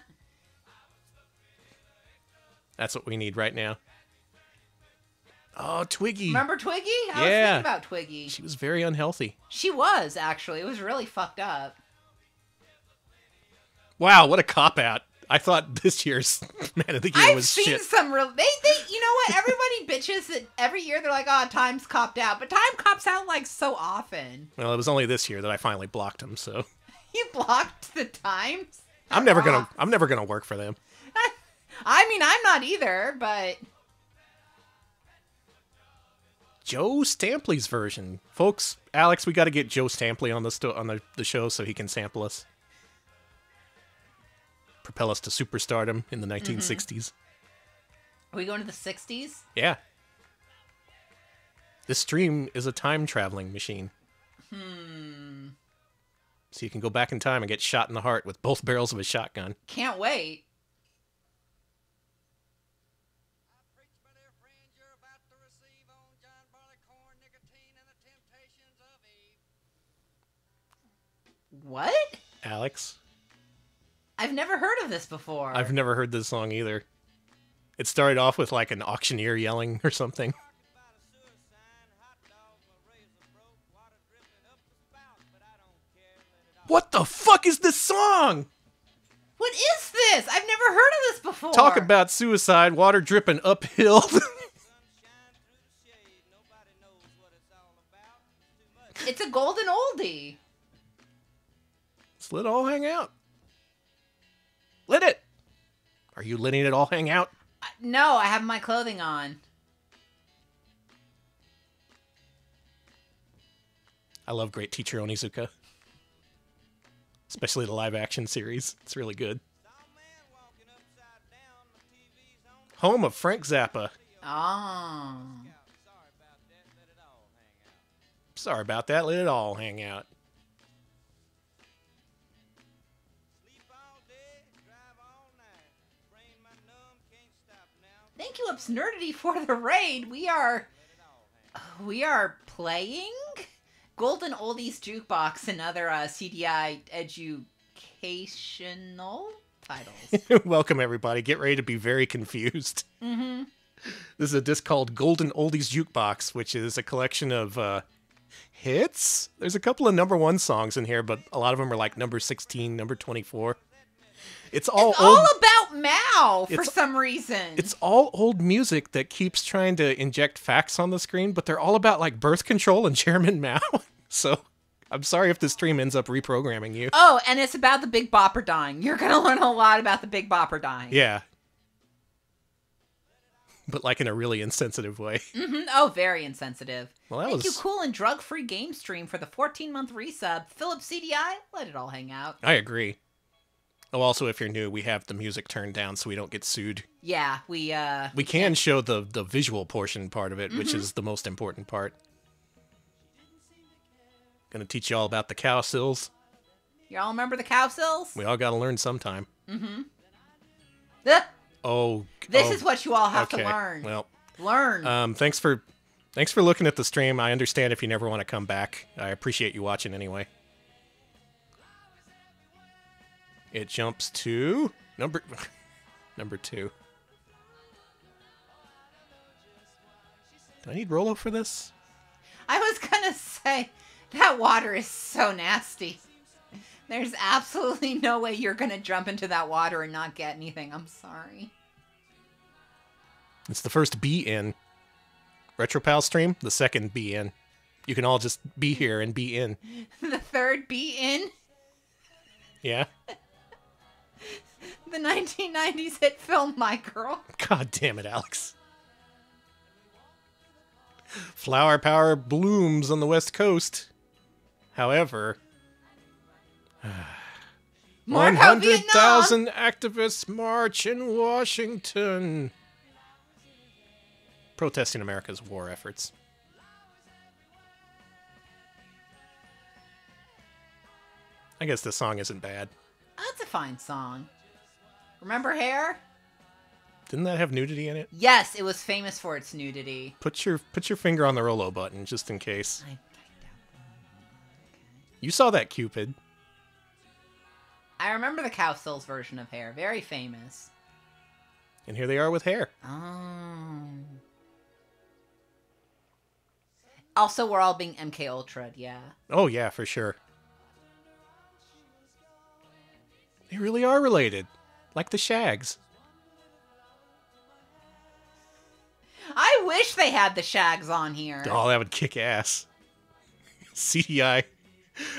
That's what we need right now. Oh, Twiggy. Remember Twiggy? I yeah. was thinking about Twiggy. She was very unhealthy. She was, actually. It was really fucked up. Wow, what a cop-out. I thought this year's Man of the Year I've was shit. I've seen some real... They, they, you know what? Everybody bitches that every year they're like, oh, time's copped out. But time cops out, like, so often. Well, it was only this year that I finally blocked them, so... You blocked the times? I'm never gonna, I'm never gonna work for them. I mean, I'm not either, but... Joe Stampley's version. Folks, Alex, we got to get Joe Stampley on the sto on the, the show so he can sample us. Propel us to superstardom in the nineteen sixties. Mm-hmm. Are we going to the sixties? Yeah. This stream is a time-traveling machine. Hmm. So you can go back in time and get shot in the heart with both barrels of a shotgun. Can't wait. What? Alex? I've never heard of this before. I've never heard this song either. It started off with like an auctioneer yelling or something. What the fuck is this song? What is this? I've never heard of this before. Talk about suicide, water dripping uphill. It's a golden oldie. Let it all hang out. Let it. Are you letting it all hang out? Uh, no, I have my clothing on. I love Great Teacher Onizuka. Especially the live action series. It's really good. Home of Frank Zappa. Oh. Sorry about that. Let it all hang out. Thank you, Absnerdity, for the raid. We are, we are playing Golden Oldies Jukebox and other uh, C D I educational titles. Welcome, everybody. Get ready to be very confused. Mm-hmm. This is a disc called Golden Oldies Jukebox, which is a collection of uh, hits. There's a couple of number one songs in here, but a lot of them are like number sixteen, number twenty-four. It's all, it's all old, about Mao for some reason. It's all old music that keeps trying to inject facts on the screen, but they're all about like birth control and Chairman Mao. So I'm sorry if this stream ends up reprogramming you. Oh, and it's about the Big Bopper dying. You're going to learn a lot about the Big Bopper dying. Yeah. But like in a really insensitive way. Mm-hmm. Oh, very insensitive. Well, that Thank was... you, Cool and Drug-Free Game Stream, for the fourteen-month resub. Philips C D I, let it all hang out. I agree. Oh, also, if you're new, we have the music turned down so we don't get sued. Yeah, we... Uh, we can yeah. show the, the visual portion part of it, mm-hmm. which is the most important part. Gonna teach you all about the cow sills. Y'all remember the cow sills? We all gotta learn sometime. Mm-hmm. Uh, oh. This oh, is what you all have okay. to learn. Well, learn. Um, thanks for... Thanks for looking at the stream. I understand if you never want to come back. I appreciate you watching anyway. It jumps to number number two. Do I need Rolo for this? I was gonna say that water is so nasty. There's absolutely no way you're gonna jump into that water and not get anything. I'm sorry. It's the first B in. Retro Pals stream, the second be in. You can all just be here and be in. The third be in? Yeah. The nineteen nineties hit film, My Girl. God damn it, Alex. Flower power blooms on the West Coast. However, one hundred thousand activists march in Washington. Protesting America's war efforts. I guess this song isn't bad. That's a fine song. Remember Hair? Didn't that have nudity in it? Yes, it was famous for its nudity. Put your put your finger on the Rolo button just in case. I, I doubt that. You saw that, Cupid. I remember the Cow Sills version of Hair. Very famous. And here they are with Hair. Oh. Also, we're all being M K Ultra'd, yeah. Oh, yeah, for sure. They really are related. Like the Shags. I wish they had the Shags on here. Oh, that would kick ass. C D I.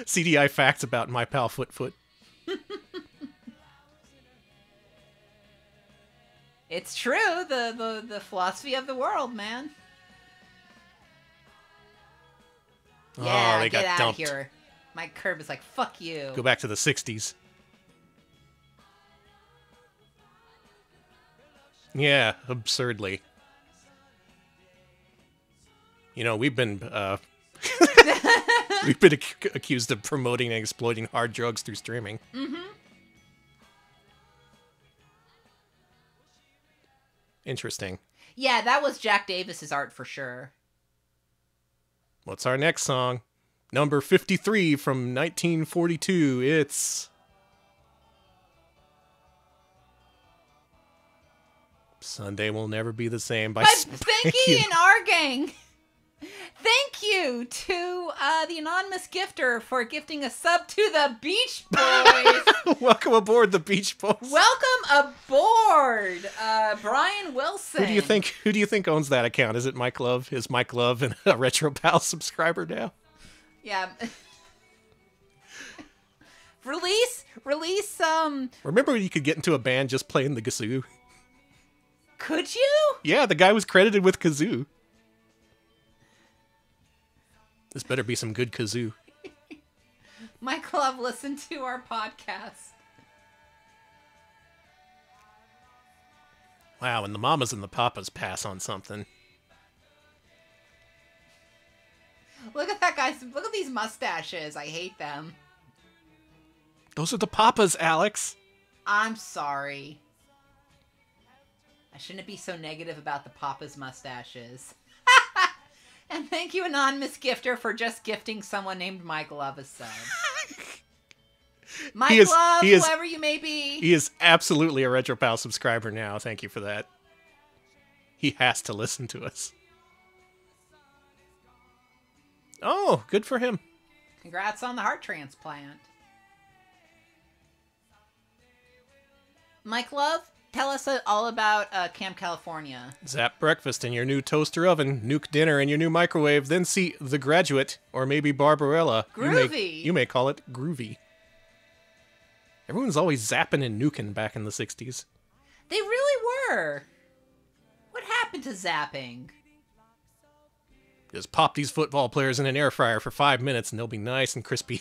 C D I facts about my pal Footfoot. It's true. The, the, the philosophy of the world, man. Yeah, oh, they get got out dumped. Of here. My curb is like, fuck you. Go back to the sixties. Yeah, absurdly. You know, we've been, uh... we've been ac accused of promoting and exploiting hard drugs through streaming. Mm-hmm. Interesting. Yeah, that was Jack Davis's art for sure. What's our next song? Number fifty-three from nineteen forty-two. It's... Sunday Will Never Be the Same by, by Spanky and Our Gang. Thank you to uh, the anonymous gifter for gifting a sub to the Beach Boys. Welcome aboard, the Beach Boys. Welcome aboard, uh, Brian Wilson. Who do you think? Who do you think owns that account? Is it Mike Love? Is Mike Love and a Retro Pal subscriber now? Yeah. release, release. Um. Remember, when you could get into a band just playing the kazoo. Could you? Yeah, the guy was credited with kazoo. This better be some good kazoo. Mike Love, listen to our podcast. Wow, and the mamas and the papas pass on something. Look at that, guys. Look at these mustaches. I hate them. Those are the papas, Alex. I'm sorry. I shouldn't be so negative about the papas' mustaches. And thank you, anonymous gifter, for just gifting someone named Mike Love a sub. Mike is, Love, is, whoever you may be. He is absolutely a RetroPal subscriber now. Thank you for that. He has to listen to us. Oh, good for him. Congrats on the heart transplant. Mike Love, tell us all about uh, Camp California. Zap breakfast in your new toaster oven, nuke dinner in your new microwave, then see The Graduate, or maybe Barbarella. Groovy! You may, you may call it groovy. Everyone's always zapping and nuking back in the sixties. They really were! What happened to zapping? Just pop these football players in an air fryer for five minutes and they'll be nice and crispy.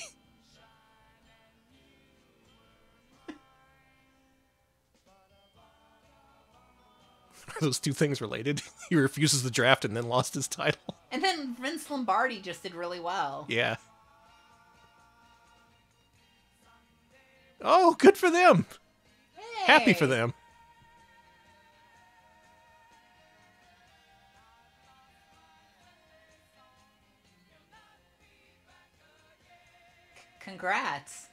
Are those two things related? He refuses the draft and then lost his title. And then Vince Lombardi just did really well. Yeah. Oh, good for them. Hey. Happy for them. Congrats.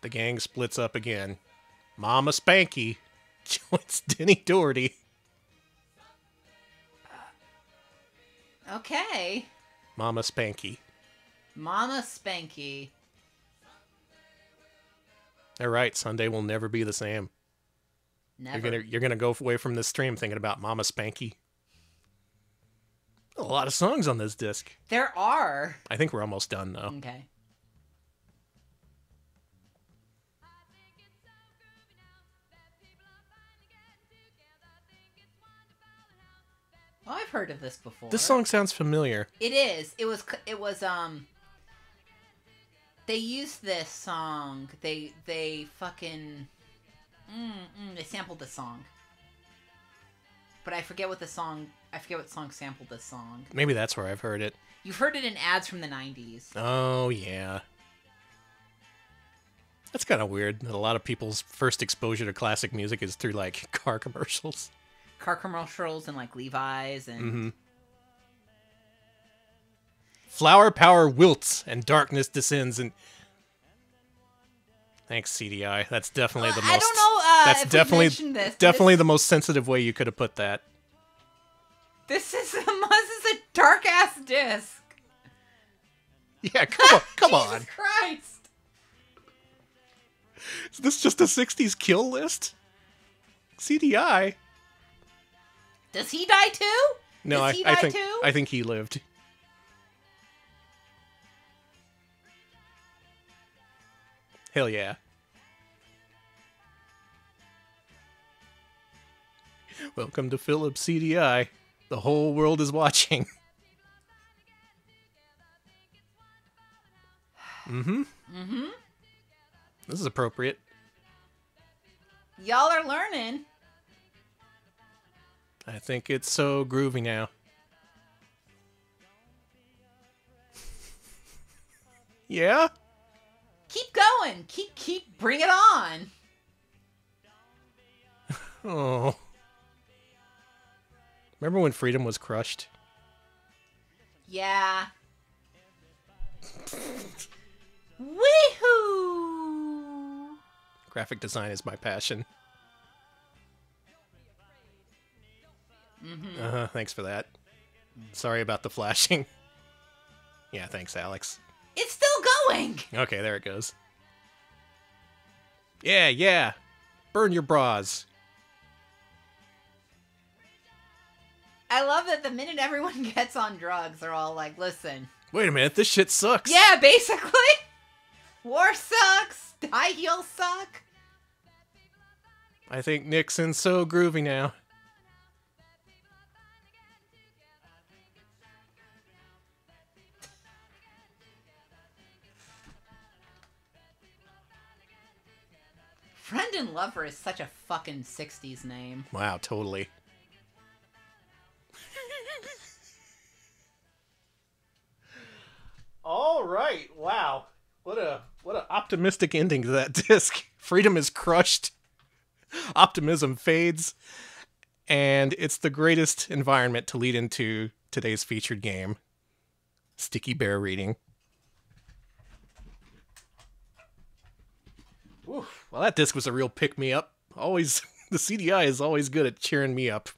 The gang splits up again. Mama Spanky joins Denny Doherty. Uh, okay. Mama Spanky. Mama Spanky. All right, Sunday will never be the same. Never. You're gonna you're gonna go away from this stream thinking about Mama Spanky. A lot of songs on this disc. There are. I think we're almost done, though. Okay. Oh, I've heard of this before. This song sounds familiar. It is. It was. It was. Um. They used this song. They. They fucking. Mm, mm, they sampled this song. But I forget what the song. I forget what song sampled this song. Maybe that's where I've heard it. You've heard it in ads from the nineties. Oh, yeah. That's kind of weird that a lot of people's first exposure to classic music is through, like, car commercials. Car commercials and, like, Levi's and... Mm-hmm. Flower power wilts and darkness descends and... Thanks, C D I. That's definitely uh, the most... I don't know uh, that's if definitely, we mentioned this. Definitely the most sensitive way you could have put that. This is a, this is a dark-ass disc. Yeah, come on. Come Jesus on. Jesus Christ. Is this just a sixties kill list? C D I. Does he die too? No, Does I, he die I think too? I think he lived. Hell yeah. Welcome to Philips C D I. The whole world is watching. Mm-hmm. Mm-hmm. This is appropriate. Y'all are learning. I think it's so groovy now. Yeah? Keep going. Keep, keep, bring it on. Oh. Remember when freedom was crushed? Yeah. Weehoo! Graphic design is my passion. Mm-hmm. Uh-huh, thanks for that. Sorry about the flashing. Yeah, thanks, Alex. It's still going! Okay, there it goes. Yeah, yeah! Burn your bras! I love that the minute everyone gets on drugs, they're all like, listen. Wait a minute, this shit sucks. Yeah, basically. War sucks. High heels suck. I think Nixon's so groovy now. Friend and Lover is such a fucking sixties name. Wow, totally. All right, wow. What a what a optimistic ending to that disc. Freedom is crushed. Optimism fades. And it's the greatest environment to lead into today's featured game. Sticky Bear reading. Ooh, well, that disc was a real pick-me-up. Always, the C D I is always good at cheering me up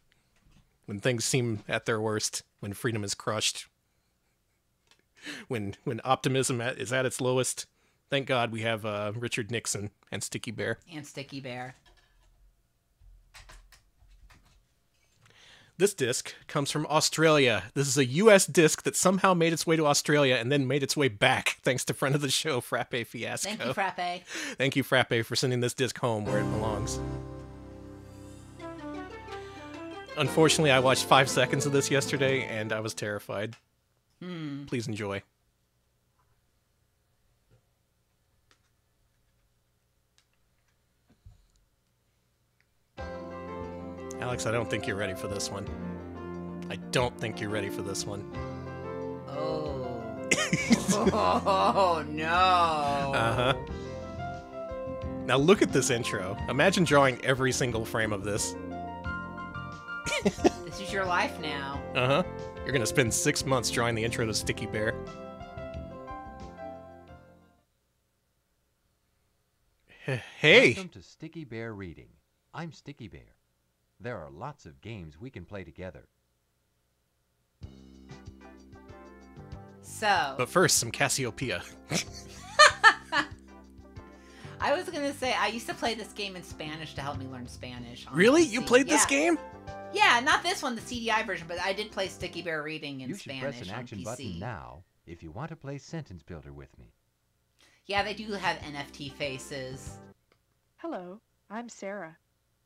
when things seem at their worst, when freedom is crushed. When when optimism is at its lowest, thank God we have uh, Richard Nixon and Sticky Bear. And Sticky Bear. This disc comes from Australia. This is a U S disc that somehow made its way to Australia and then made its way back, thanks to friend of the show, Frappe Fiasco. Thank you, Frappe. Thank you, Frappe, for sending this disc home where it belongs. Unfortunately, I watched five seconds of this yesterday, and I was terrified. Mm. Please enjoy. Alex, I don't think you're ready for this one. I don't think you're ready for this one. Oh. Oh, no. Uh-huh. Now look at this intro. Imagine drawing every single frame of this. This is your life now. Uh-huh. You're going to spend six months drawing the intro to Sticky Bear. Hey! Welcome to Sticky Bear Reading. I'm Sticky Bear. There are lots of games we can play together. So... But first, some Cassiopeia. I was going to say, I used to play this game in Spanish to help me learn Spanish. Really? You played yeah. this game? Yeah, not this one, the C D I version, but I did play Sticky Bear Reading in you Spanish on P C. You should press an action button now if you want to play Sentence Builder with me. Yeah, they do have N F T faces. Hello, I'm Sarah.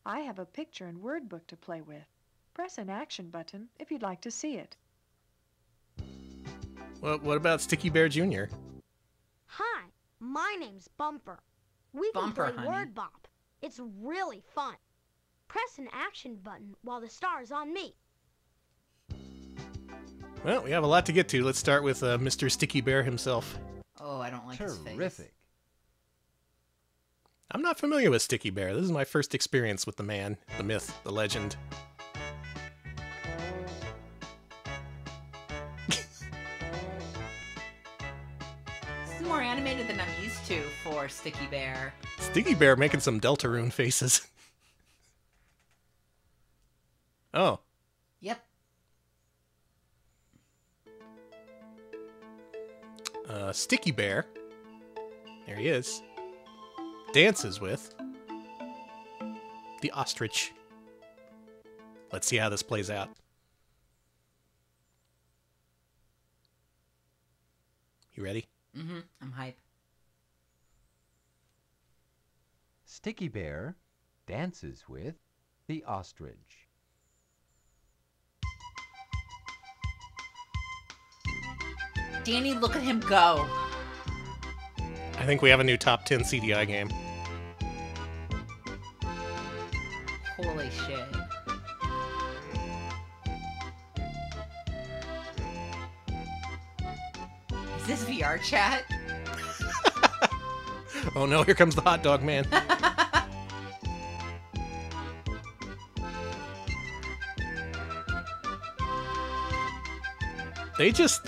I have a picture and word book to play with. Press an action button if you'd like to see it. Well, what about Sticky Bear Junior? Hi, my name's Bumper. We can Bumper, play honey. Word Bop. It's really fun. Press an action button while the star's on me. Well, we have a lot to get to. Let's start with uh, Mister Sticky Bear himself. Oh, I don't like Terrific. his face. Terrific. I'm not familiar with Sticky Bear. This is my first experience with the man, the myth, the legend. This is more animated than I'm used to for Sticky Bear. Sticky Bear making some Deltarune faces. Oh. Yep. Uh, Sticky Bear. There he is. Dances with the ostrich. Let's see how this plays out. You ready? Mm-hmm. I'm hype. Sticky Bear dances with the ostrich. Danny, look at him go. I think we have a new top ten C D I game. Holy shit. Is this V R chat? Oh no, here comes the hot dog man. They just...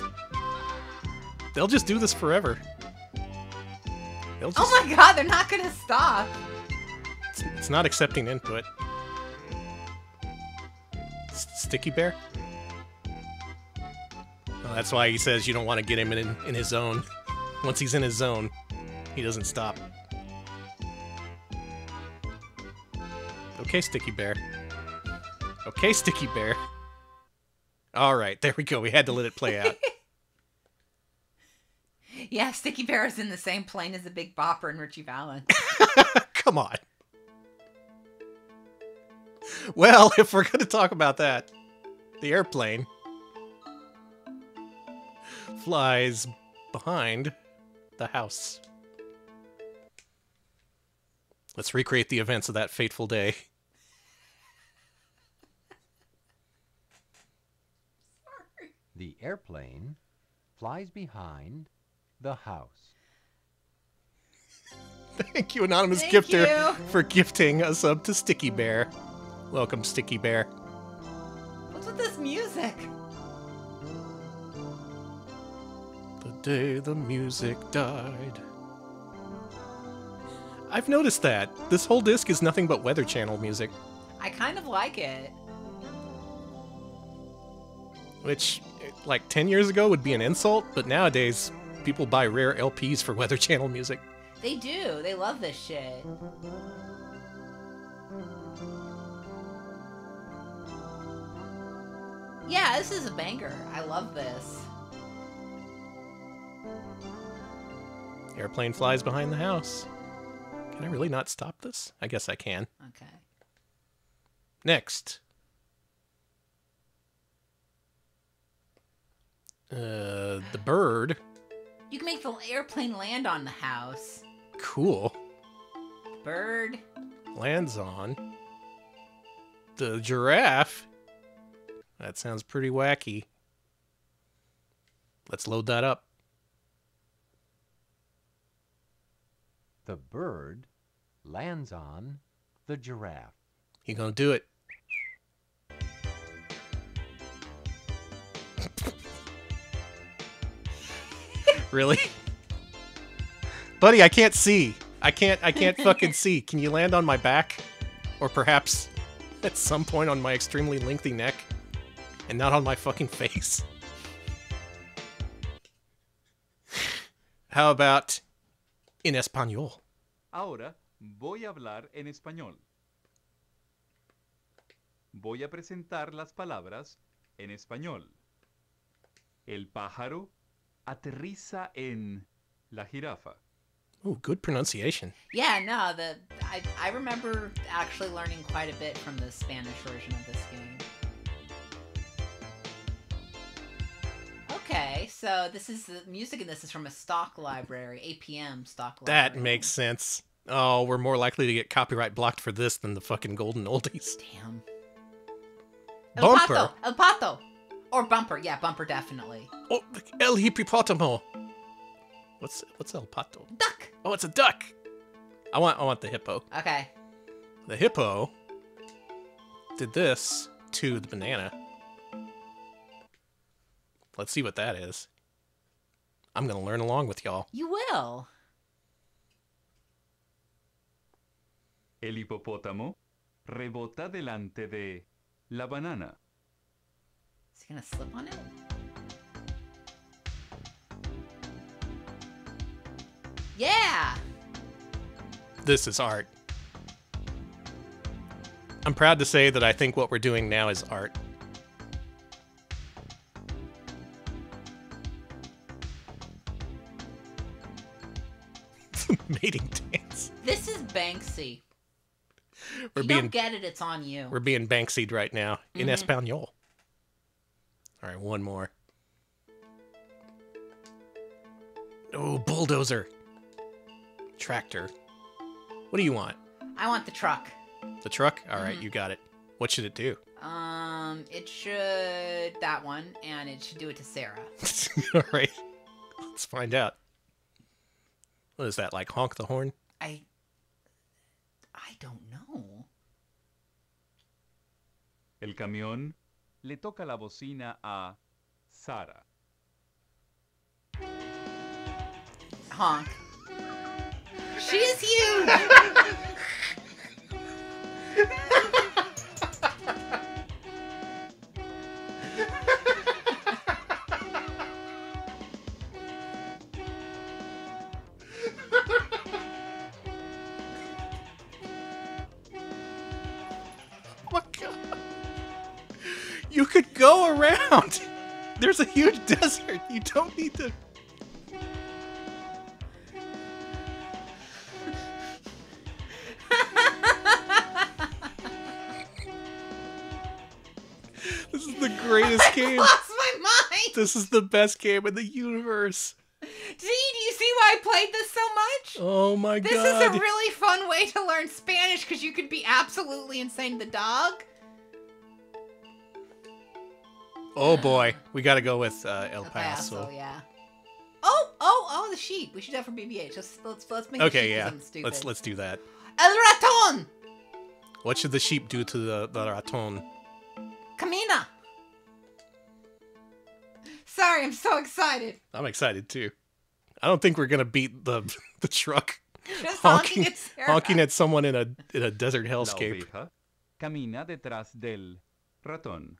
They'll just do this forever. They'll just... Oh my god, they're not gonna stop! It's, it's not accepting input. S Sticky Bear? Well, that's why he says you don't want to get him in, in his zone. Once he's in his zone, he doesn't stop. Okay, Sticky Bear. Okay, Sticky Bear. Alright, there we go. We had to let it play out. Yeah, Sticky Bear is in the same plane as the Big Bopper and Richie Valens. Come on. Well, if we're going to talk about that, the airplane flies behind the house. Let's recreate the events of that fateful day. Sorry. The airplane flies behind... the house. Thank you, Anonymous Thank Gifter, you. for gifting a sub to Sticky Bear. Welcome, Sticky Bear. What's with this music? The day the music died. I've noticed that. This whole disc is nothing but Weather Channel music. I kind of like it. Which, like ten years ago, would be an insult, but nowadays... people buy rare L Ps for Weather Channel music. They do. They love this shit. Yeah, this is a banger. I love this. Airplane flies behind the house. Can I really not stop this? I guess I can. Okay. Next. Uh, the bird... You can make the airplane land on the house. Cool. Bird. Lands on the giraffe. That sounds pretty wacky. Let's load that up. The bird lands on the giraffe. He gonna do it. Really? Buddy, I can't see. I can't I can't fucking see. Can you land on my back? Or perhaps at some point on my extremely lengthy neck and not on my fucking face. How about in español? Ahora voy a hablar en español. Voy a presentar las palabras en español. El pájaro aterriza en la jirafa. Oh, good pronunciation. Yeah, no, the I, I remember actually learning quite a bit from the Spanish version of this game. Okay, so this is the music, and this is from a stock library, A P M stock library. That makes sense. Oh, we're more likely to get copyright blocked for this than the fucking Golden Oldies. Damn. El Bumper. Pato, El Pato. Or Bumper. Yeah, Bumper definitely. Oh, El Hippopotamo. What's what's El Pato? Duck. Oh, it's a duck. I want I want the hippo. Okay. The hippo did this to the banana. Let's see what that is. I'm going to learn along with y'all. You will. El hipopótamo rebota delante de la banana. Is he going to slip on it? Yeah! This is art. I'm proud to say that I think what we're doing now is art. It's a mating dance. This is Banksy. We're if you being, don't get it, it's on you. We're being Banksied right now, mm-hmm. in Espanol. All right, one more. Oh, bulldozer. Tractor. What do you want? I want the truck. The truck? All right, mm-hmm. you got it. What should it do? Um, it should... That one, and it should do it to Sarah. All right. Let's find out. What is that, like honk the horn? I... I don't know. El camión le toca la bocina a Sara. Honk. She is huge! Oh my God. You could go around. There's a huge desert. You don't need to... Greatest game. I lost my mind. This is the best game in the universe. Gee, do you see why I played this so much? Oh my this god. This is a really fun way to learn Spanish because you could be absolutely insane. The dog. Oh boy. We gotta go with uh, El Paso. El Paso, yeah. Oh, oh, oh, the sheep. We should have for B B H. Let's let's let's make okay, the sheep yeah. do something stupid. Let's let's do that. El ratón! What should the sheep do to the, the ratón? Camina! Sorry, I'm so excited. I'm excited, too. I don't think we're going to beat the the truck Just honking, honking, at honking at someone in a in a desert hellscape. La oveja camina detrás del ratón.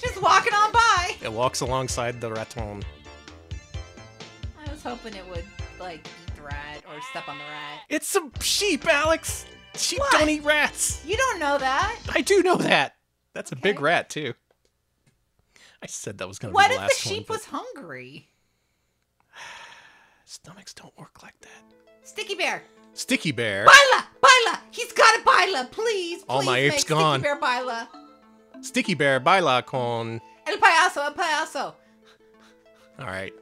Just walking on by. It walks alongside the ratón. I was hoping it would, like, eat the rat or step on the rat. It's some sheep, Alex! Sheep what? Don't eat rats! You don't know that. I do know that. That's okay. A big rat, too. I said that was going to be the last one. What if the sheep one, but... was hungry? Stomachs don't work like that. Sticky Bear. Sticky Bear. Baila! Baila! He's got a baila! Please, please All my apes make gone. Sticky Bear baila. Sticky Bear baila con... El payaso, el payaso. All right.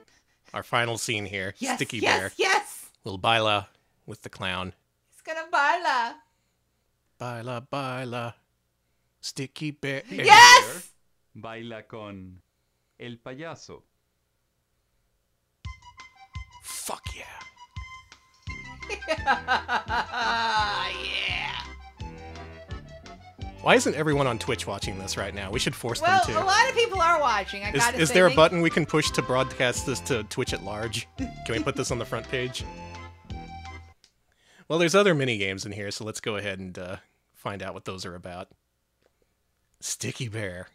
Our final scene here. Yes, Sticky yes, Bear. Yes, yes. Will baila with the clown. gonna baila. Baila, baila. Sticky Bear. Yes! Baila con el payaso. Fuck yeah. Yeah. Why isn't everyone on Twitch watching this right now? We should force well, them to. Well, a lot of people are watching. I is gotta is say, there a button we can push to broadcast this to Twitch at large? Can we put this on the front page? Well, there's other mini games in here, so let's go ahead and uh, find out what those are about. Sticky Bear.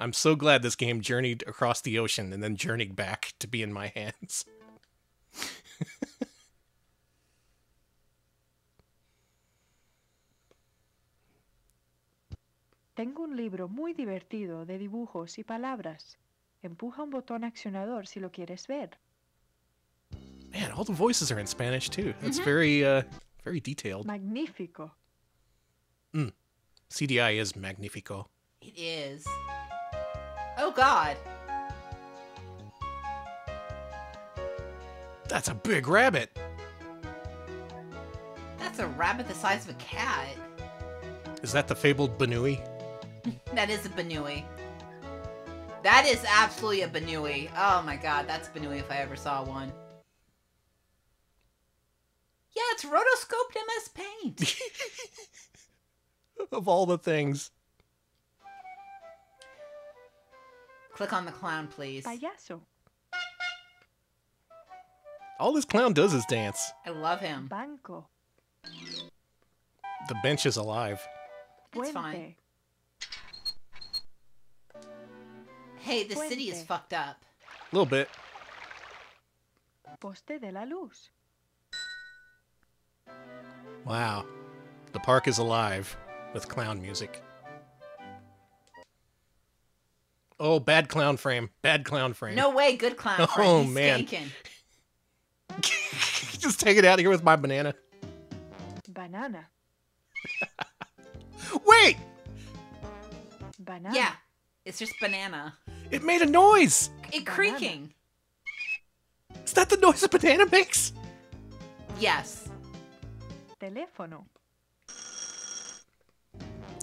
I'm so glad this game journeyed across the ocean and then journeyed back to be in my hands. Tengo un libro muy divertido de dibujos y palabras. Empuja un botón accionador si lo quieres ver. Man, all the voices are in Spanish too. That's mm-hmm. very, uh, very detailed. Magnífico. Mm. C D I is magnífico. It is. Oh God. That's a big rabbit. That's a rabbit the size of a cat. Is that the fabled Benui? That is a Benui. That is absolutely a Benui. Oh my God, that's a Benui if I ever saw one. Yeah, it's rotoscoped M S Paint. Of all the things. Click on the clown, please. Payaso. All this clown does is dance. I love him. Banco. The bench is alive. It's fine. Hey, the city is fucked up. A little bit. Poste de la luz. Wow. The park is alive with clown music. Oh, bad clown frame. Bad clown frame. No way, good clown oh, frame. Oh, man. Just take it out of here with my banana. Banana. Wait! Banana. Yeah, it's just banana. It made a noise! It creaking. Is that the noise a banana makes? Yes. Telefono.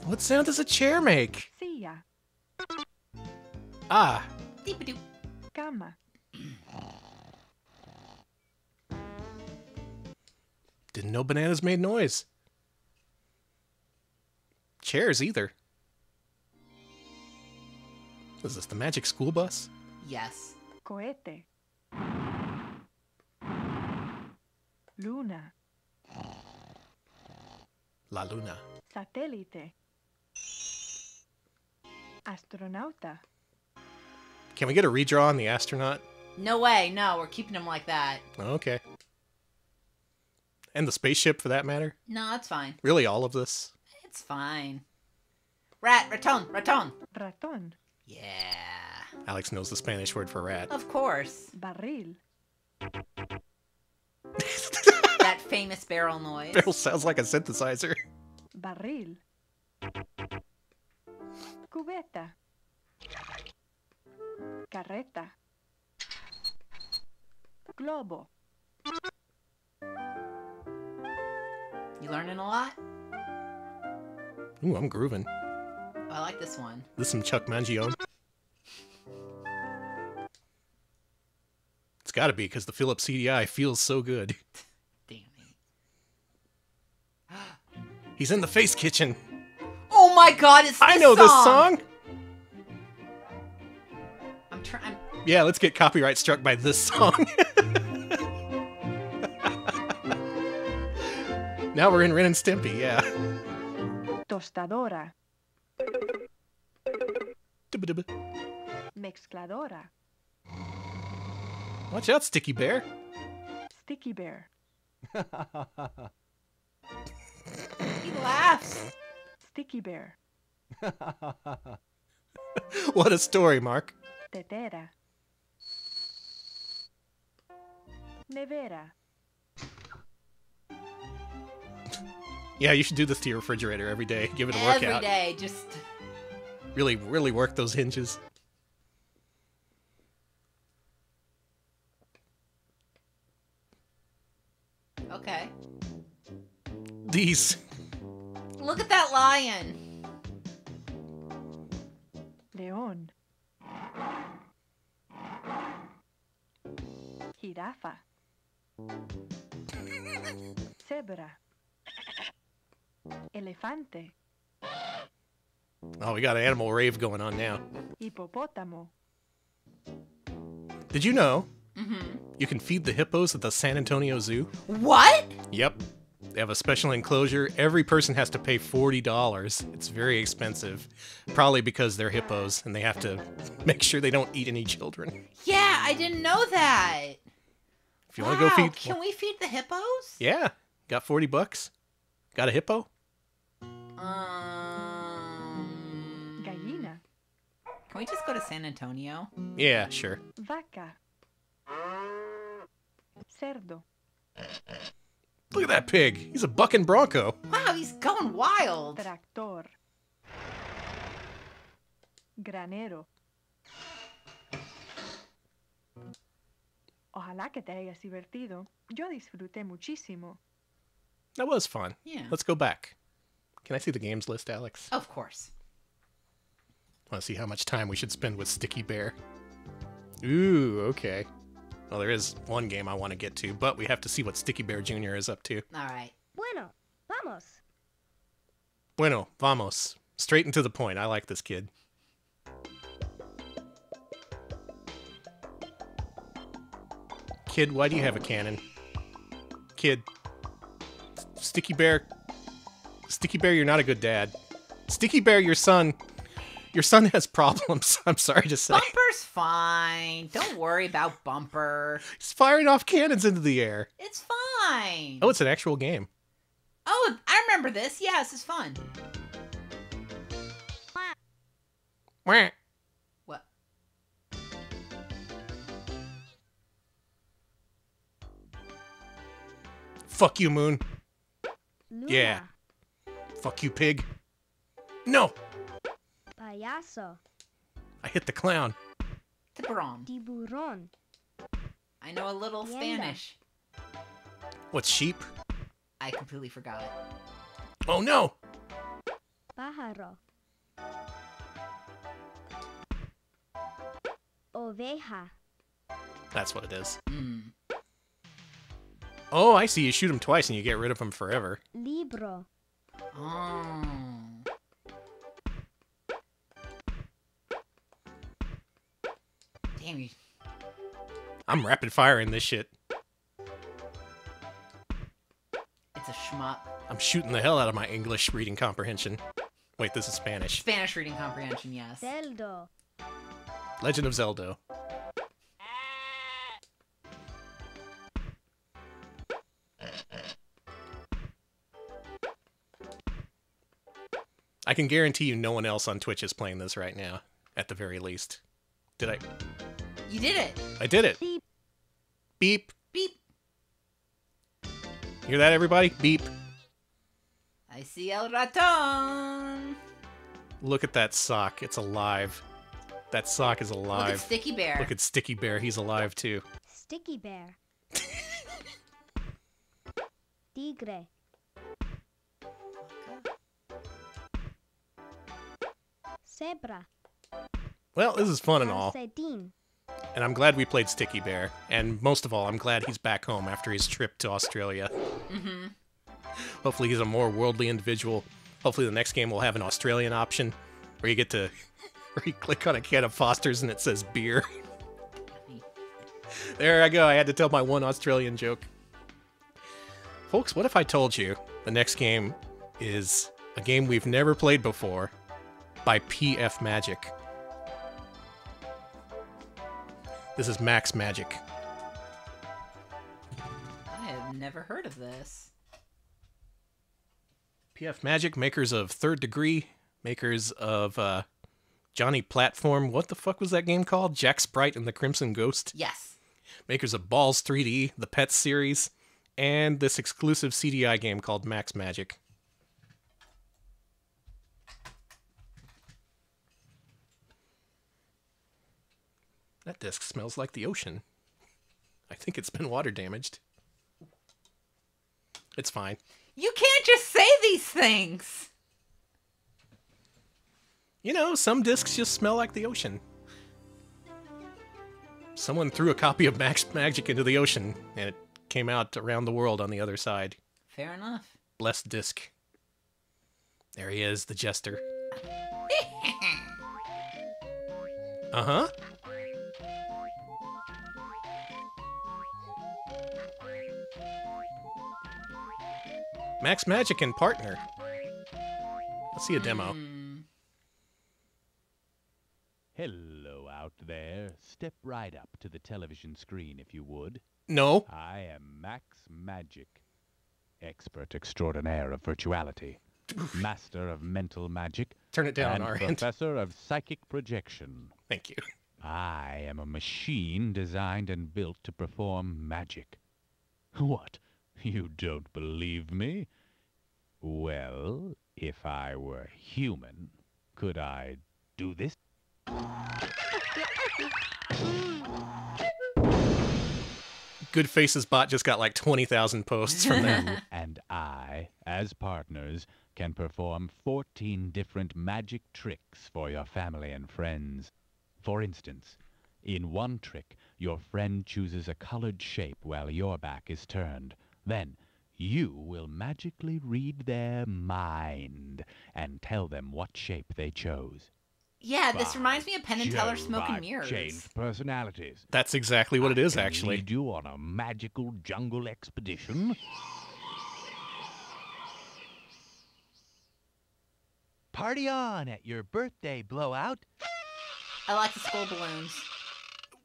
What sound does a chair make? Silla. Ah. Deep-a-doo. Cama. Didn't know bananas made noise. Chairs either. Is this the magic school bus? Yes. Cohete. Luna. La luna. Satélite. Astronauta. Can we get a redraw on the astronaut? No way, no, we're keeping him like that. Okay. And the spaceship, for that matter? No, that's fine. Really, all of this? It's fine. Rat, ratón, ratón. Ratón. Yeah. Alex knows the Spanish word for rat. Of course. Barril. That famous barrel noise. Barrel sounds like a synthesizer. Barril. Cubeta. Carreta. Globo. You learning a lot? Ooh, I'm grooving. Oh, I like this one. This is some Chuck Mangione. It's gotta be, because the Philips C D I feels so good. Damn it. He's in the face kitchen! Oh my God, it's this I know song. This song! I'm trying... Yeah, let's get copyright struck by this song. Now we're in Ren and Stimpy, yeah. Tostadora. Mezcladora. Watch out, Sticky Bear. Sticky Bear. He laughs. Sticky Bear. What a story, Mark. Tetera. Nevera. Yeah, you should do this to your refrigerator every day. Give it a every workout. Every day, just... Really, really work those hinges. Okay. these. Look at that lion. Leon. Giraffe. Zebra. Elefante. Oh, we got an animal rave going on now. Hippopotamo. Did you know mm-hmm. you can feed the hippos at the San Antonio Zoo? What? Yep. They have a special enclosure. Every person has to pay forty dollars. It's very expensive. Probably because they're hippos and they have to make sure they don't eat any children. Yeah, I didn't know that. If you wow. want to go feed... Can we feed the hippos? Yeah. Got forty bucks. Got a hippo? Um... Gallina. Can we just go to San Antonio? Yeah, sure. Vaca. Cerdo. Look at that pig. He's a bucking bronco. Wow, he's going wild. Tractor. Granero. Ojalá que te hayas divertido. Yo disfruté muchísimo. That was fun. Yeah. Let's go back. Can I see the games list, Alex? Of course. I want to see how much time we should spend with Sticky Bear. Ooh, okay. Well, there is one game I want to get to, but we have to see what Sticky Bear Junior is up to. All right. Bueno, vamos. Bueno, vamos. Straight and to the point. I like this kid. Kid, why do you have a cannon? Kid. Sticky Bear. Sticky Bear, you're not a good dad. Sticky Bear, your son. Your son has problems, I'm sorry to say. Bumper's fine. Don't worry about Bumper. He's firing off cannons into the air. It's fine. Oh, it's an actual game. Oh, I remember this. Yeah, this is fun. What? What? Fuck you, Moon. Luna. Yeah. Fuck you, pig. No! Payaso. I hit the clown. Tiburon. Tiburon. I know a little Tienda. Spanish. What's sheep? I completely forgot it. Oh no! Pájaro. Oveja. That's what it is. Mm. Oh, I see. You shoot him twice and you get rid of him forever. Libro. Oh. I'm rapid firing this shit. It's a schmuck. I'm shooting the hell out of my English reading comprehension. Wait, this is Spanish. Spanish reading comprehension, yes. Zelda. Legend of Zelda. I can guarantee you no one else on Twitch is playing this right now, at the very least. Did I... You did it. I did it. Beep. Beep. Beep. Hear that, everybody? Beep. I see El Raton. Look at that sock. It's alive. That sock is alive. Look at Sticky Bear. Look at Sticky Bear. He's alive, too. Sticky Bear. Tigre. Zebra. Well, this is fun and all. And I'm glad we played Sticky Bear. And most of all, I'm glad he's back home after his trip to Australia. Mm-hmm. Hopefully he's a more worldly individual. Hopefully the next game will have an Australian option where you get to where you click on a can of Foster's and it says beer. There I go. I had to tell my one Australian joke. Folks, what if I told you the next game is a game we've never played before by P F Magic? This is Max Magic. I have never heard of this. P F Magic, makers of Third Degree, makers of uh, Johnny Platform. What the fuck was that game called? Jack Sprite and the Crimson Ghost? Yes. Makers of Balls three D, the Pets series, and this exclusive C D I game called Max Magic. That disc smells like the ocean. I think it's been water damaged. It's fine. You can't just say these things. You know, some discs just smell like the ocean. Someone threw a copy of Max Magic into the ocean, and it came out around the world on the other side. Fair enough. Blessed disc. There he is, the jester. Uh-huh. Max Magic and Partner. Let's see a demo. Mm. Hello out there. Step right up to the television screen if you would. No. I am Max Magic. Expert extraordinaire of virtuality. Master of mental magic. Turn it down on our end. Professor of psychic projection. Thank you. I am a machine designed and built to perform magic. What? You don't believe me? Well, if I were human, could I do this? Good Faces bot just got like twenty thousand posts from that. And I, as partners, can perform fourteen different magic tricks for your family and friends. For instance, in one trick, your friend chooses a colored shape while your back is turned. Then you will magically read their mind and tell them what shape they chose. Yeah, this reminds me of Penn and Teller Smoke and Mirrors. Changed personalities. That's exactly what it is, actually. I can lead you on a magical jungle expedition. Party on at your birthday blowout. I like the skull balloons.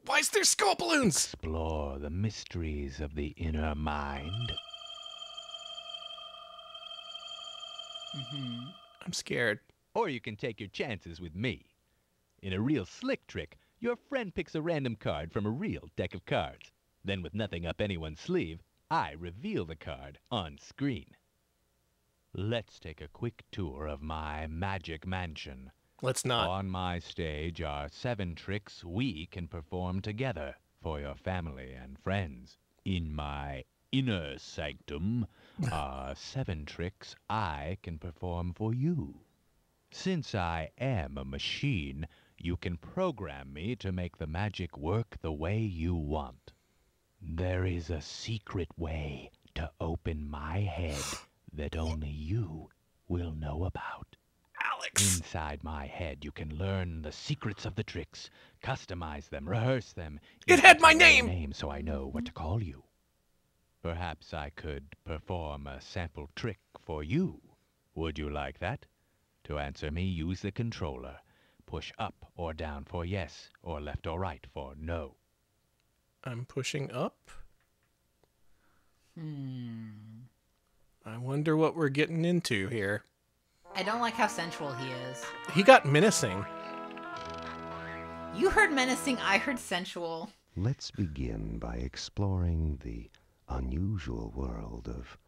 Why is there skull balloons? Explore the mysteries of the inner mind. Mm-hmm. I'm scared. Or you can take your chances with me. In a real slick trick, your friend picks a random card from a real deck of cards. Then with nothing up anyone's sleeve, I reveal the card on screen. Let's take a quick tour of my magic mansion. Let's not. On my stage are seven tricks we can perform together for your family and friends. In my inner sanctum are seven tricks I can perform for you. Since I am a machine, you can program me to make the magic work the way you want. There is a secret way to open my head that only you will know about. Alex. Inside my head, you can learn the secrets of the tricks, customize them, rehearse them. It had my name. name! So I know what to call you. Perhaps I could perform a sample trick for you. Would you like that? To answer me, use the controller. Push up or down for yes, or left or right for no. I'm pushing up. Hmm. I wonder what we're getting into here. I don't like how sensual he is. He got menacing. You heard menacing, I heard sensual. Let's begin by exploring the unusual world of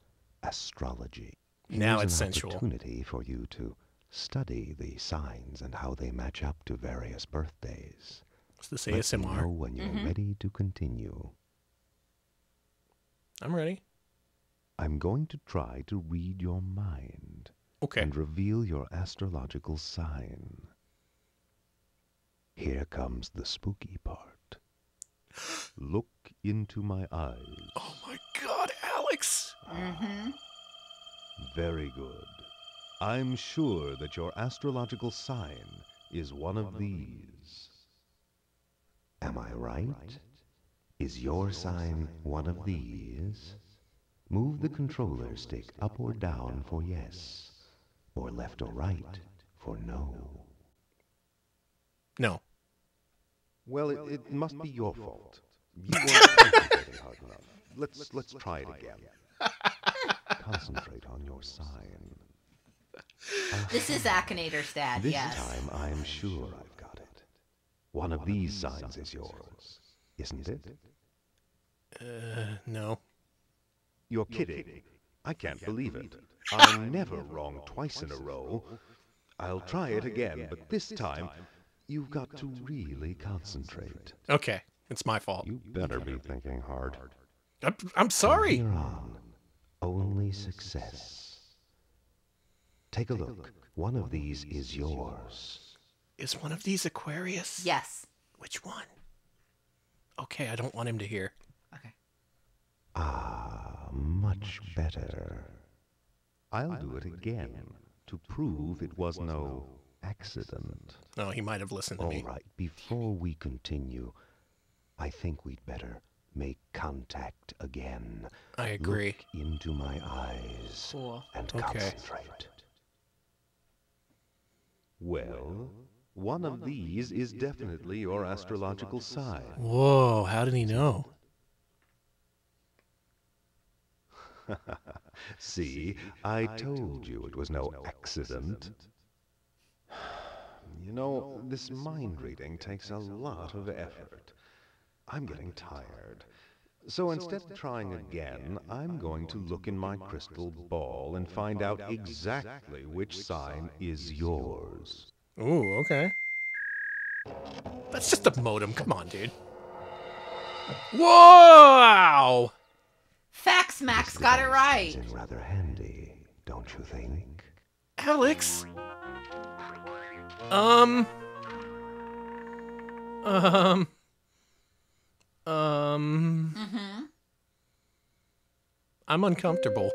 astrology. Now it's sensual. Here's an opportunity for you to study the signs and how they match up to various birthdays. What's this A S M R? Let me know when you're mm-hmm. ready to continue. I'm ready. I'm going to try to read your mind. Okay. And reveal your astrological sign. Here comes the spooky part. Look into my eyes. Oh my God, Alex! Mm-hmm. Ah, very good. I'm sure that your astrological sign is one, one of, of these. Am I right? right? Is your, your sign, sign one of one these? Of these? Move, Move the controller, controller stick, stick up or down, down for yes. Or left or right for no. No. Well, it, it must be your fault. You weren't concentrating hard enough. Let's, let's try it again. Concentrate on your sign. This is Akinator stat, this yes. This time I'm sure I've got it. One of these signs is yours, isn't it? Uh, no. You're kidding. I can't believe it. I'm never wrong twice in a row. I'll try it again, but this time, you've got to really concentrate. Okay, it's my fault. You better be thinking hard. I'm, I'm sorry. From here on, only success. Take a look. One of these is yours. Is one of these Aquarius? Yes. Which one? Okay, I don't want him to hear. Okay. Ah, much better. I'll do it again to prove it was no accident. No, he might have listened to me. All right, before we continue, I think we'd better make contact again. I agree. Look into my eyes cool. and concentrate. Okay. Well, one of these is definitely your astrological sign. Whoa, how did he know? See, I told you it was no accident. You know, this mind reading takes a lot of effort. I'm getting tired. So instead of trying again, I'm going to look in my crystal ball and find out exactly which sign is yours. Ooh, okay. That's just a modem. Come on, dude. Whoa! Fax Max got it right. It's rather handy, don't you think? Alex? Um. Um. Um, mm-hmm. I'm uncomfortable.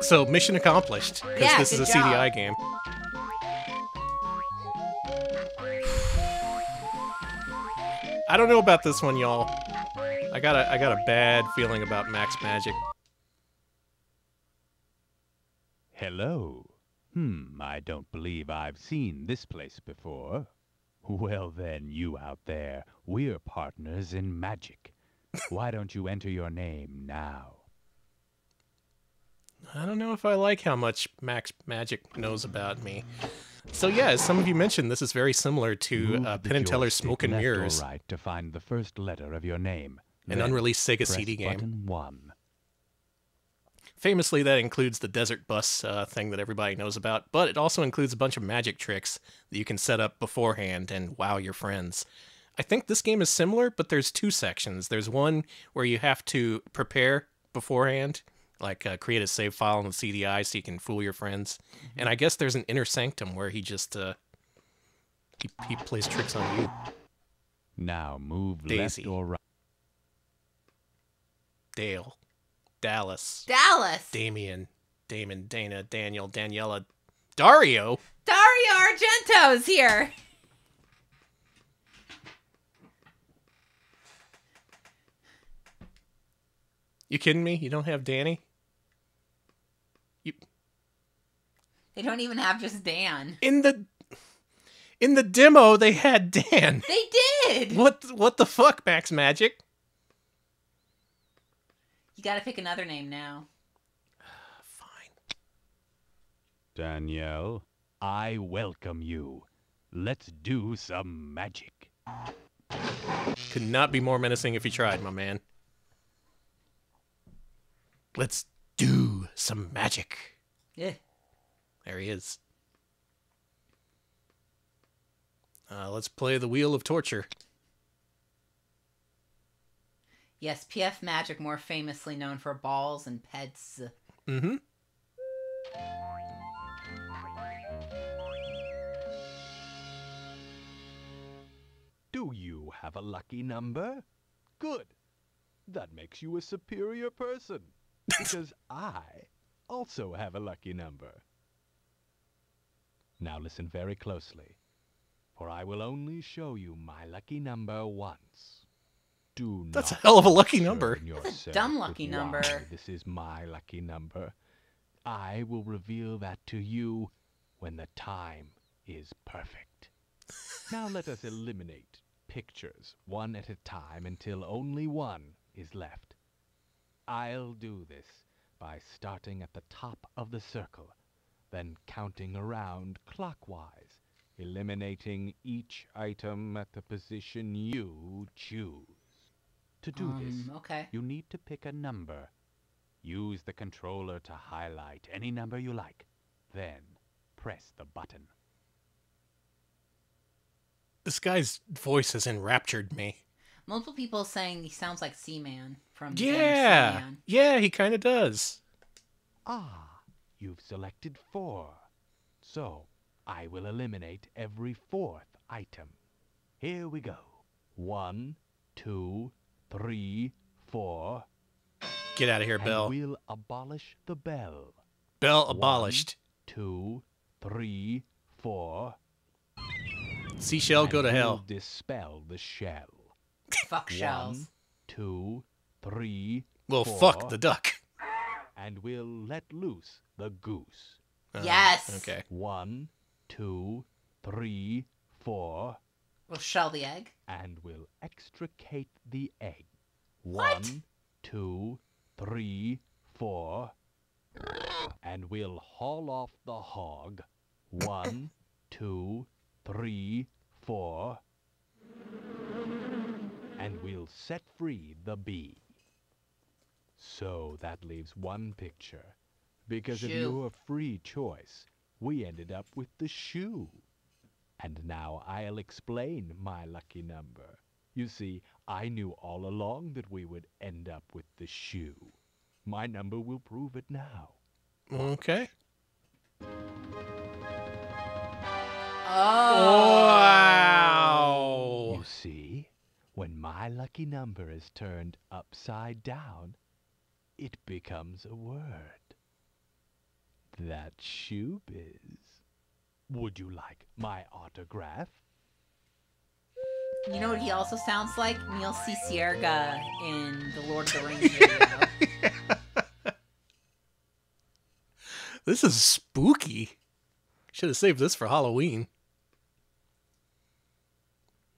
So mission accomplished, because yeah, this is a job. C D I game. I don't know about this one, y'all. I got a I got a bad feeling about Max Magic. Hello. Hmm, I don't believe I've seen this place before. Well then, you out there, we're partners in magic. Why don't you enter your name now? I don't know if I like how much Max Magic knows about me. So yeah, as some of you mentioned, this is very similar to uh, Penn and Teller's Smoke and Mirrors. Right to find the first letter of your name. An unreleased Sega C D game. One. Famously, that includes the desert bus uh, thing that everybody knows about, but it also includes a bunch of magic tricks that you can set up beforehand and wow your friends. I think this game is similar, but there's two sections. There's one where you have to prepare beforehand, like uh, create a save file on the C D I so you can fool your friends. Mm-hmm. And I guess there's an inner sanctum where he just uh, he, he plays tricks on you. Now move Daisy. Left or right. Dale. Dallas. Dallas. Damien. Damon. Dana. Daniel. Daniela. Dario. Dario Argento's here. You kidding me? You don't have Danny? You. They don't even have just Dan. In the. In the demo, they had Dan. They did. What? What the fuck, Max Magic? You gotta pick another name now. Fine. Danielle, I welcome you. Let's do some magic. Could not be more menacing if you tried, my man. Let's do some magic. Yeah. There he is. Uh, let's play the Wheel of Torture. Yes, P F Magic, more famously known for balls and pets. Mm-hmm. Do you have a lucky number? Good. That makes you a superior person. Because I also have a lucky number. Now listen very closely, for I will only show you my lucky number once. Do That's a hell of a lucky number. That's a dumb lucky number. This is my lucky number. I will reveal that to you when the time is perfect. Now let us eliminate pictures one at a time until only one is left. I'll do this by starting at the top of the circle, then counting around clockwise, eliminating each item at the position you choose. To do um, this, okay. you need to pick a number. Use the controller to highlight any number you like. Then, press the button. This guy's voice has enraptured me. Multiple people saying he sounds like Seaman from yeah, Seaman. Yeah, he kind of does. Ah, you've selected four. So I will eliminate every fourth item. Here we go. One, two, three, four. Get out of here, Bell. We'll abolish the bell. Bell abolished. One, two, three, four. Seashell, and go to we'll hell. Dispel the shell. Fuck shells. One, two, three, well, four. Fuck the duck. And we'll let loose the goose. Uh, yes. Okay. One, two, three, four. We'll shell the egg. And we'll extricate the egg. What? One, two, three, four. And we'll haul off the hog. One, two, three, four. And we'll set free the bee. So that leaves one picture. Because shoe. Of your free choice, we ended up with the shoe. And now I'll explain my lucky number. You see, I knew all along that we would end up with the shoe. My number will prove it now. Okay. Oh. Wow. You see, when my lucky number is turned upside down, it becomes a word. That's shoebiz. Would you like my autograph? You know what he also sounds like? Neil C. Sierra in the Lord of the Rings video. This is spooky. Should have saved this for Halloween.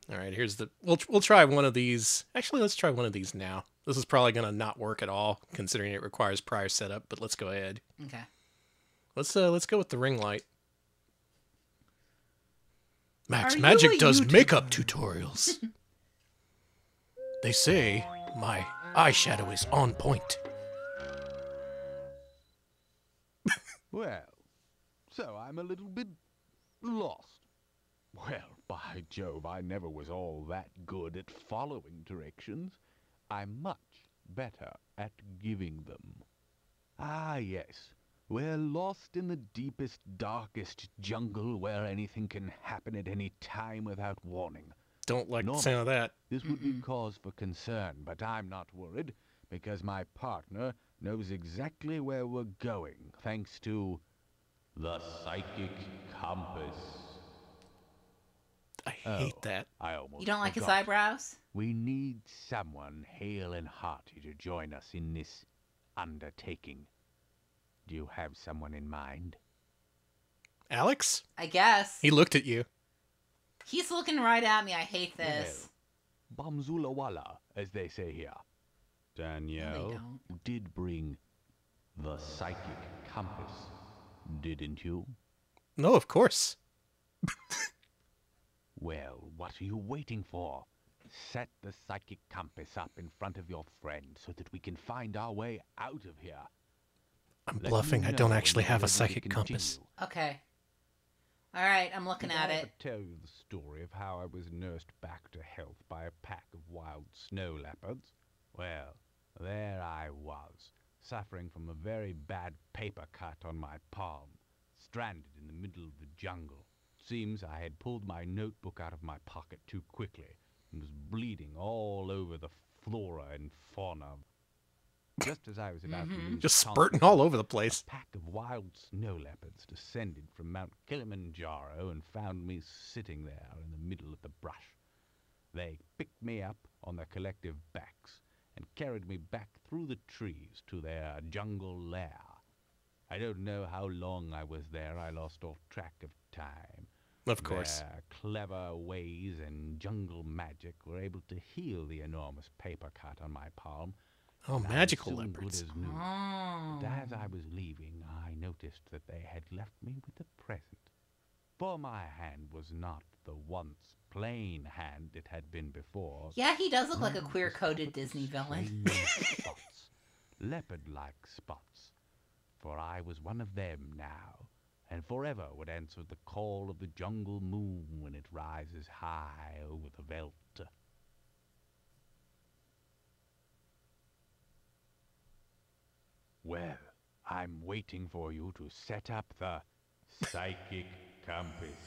All right, here's the... We'll, we'll try one of these. Actually, let's try one of these now. This is probably going to not work at all, considering it requires prior setup, but let's go ahead. Okay. Let's, uh, let's go with the ring light. Max Are Magic does YouTuber? Makeup tutorials. They say my eyeshadow is on point. Well, so I'm a little bit lost. Well, by Jove, I never was all that good at following directions. I'm much better at giving them. Ah, yes. We're lost in the deepest, darkest jungle where anything can happen at any time without warning. Don't like Normally, the sound of that. This would be cause for concern, but I'm not worried because my partner knows exactly where we're going thanks to the psychic compass. I hate oh, that. I almost You don't like forgot. His eyebrows? We need someone hale and hearty to join us in this undertaking. Do you have someone in mind? Alex? I guess. He looked at you. He's looking right at me. I hate this. Well, Bamzulawala, as they say here. Danielle no, did bring the psychic compass, didn't you? No, of course. Well, what are you waiting for? Set the psychic compass up in front of your friend so that we can find our way out of here. I'm Let bluffing. I don't actually have a psychic compass. Okay. All right, I'm looking Did at I it. I tell you the story of how I was nursed back to health by a pack of wild snow leopards. Well, there I was, suffering from a very bad paper cut on my palm, stranded in the middle of the jungle. Seems I had pulled my notebook out of my pocket too quickly and was bleeding all over the flora and fauna. Just as I was about mm-hmm. to use just spurting all over the place, a pack of wild snow leopards descended from Mount Kilimanjaro and found me sitting there in the middle of the brush. They picked me up on their collective backs and carried me back through the trees to their jungle lair. I don't know how long I was there. I lost all track of time. Of course. Their clever ways and jungle magic were able to heal the enormous paper cut on my palm. Oh, and magical leopards. Oh. But as I was leaving, I noticed that they had left me with a present. For my hand was not the once plain hand it had been before. Yeah, he does look like a queer-coded Disney villain. Spots, leopard-like spots. For I was one of them now, and forever would answer the call of the jungle moon when it rises high over the veldt. I'm waiting for you to set up the psychic compass.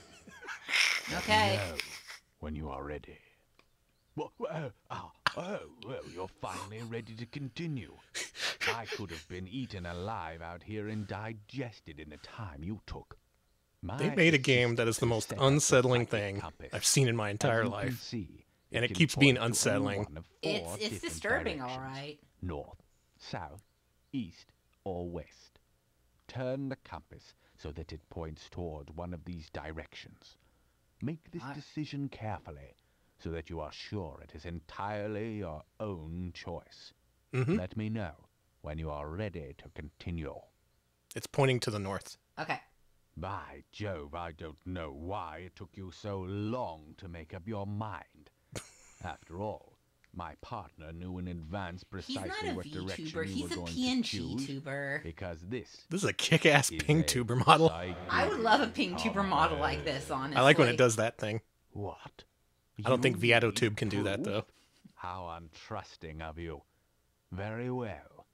Okay. Let me know when you are ready. Whoa, whoa, oh, oh, whoa, you're finally ready to continue. I could have been eaten alive out here and digested in the time you took. My they made a game that is the most unsettling thing compass. I've seen in my entire life. See, and it, it keeps being unsettling. It's, it's disturbing, all right. North, south, east, or west. Turn the compass so that it points toward one of these directions. Make this I... decision carefully so that you are sure it is entirely your own choice. Mm-hmm. Let me know when you are ready to continue. It's pointing to the north. Okay. By Jove, I don't know why it took you so long to make up your mind. After all, my partner knew in advance precisely what direction you were going to choose. He's not a VTuber. He's a P N G tuber. Because this this is a kick-ass ping tuber model. I would love a ping tuber model like this, honestly. I like when it does that thing. What? I don't think ViatoTube can do that, though. How untrusting of you. Very well.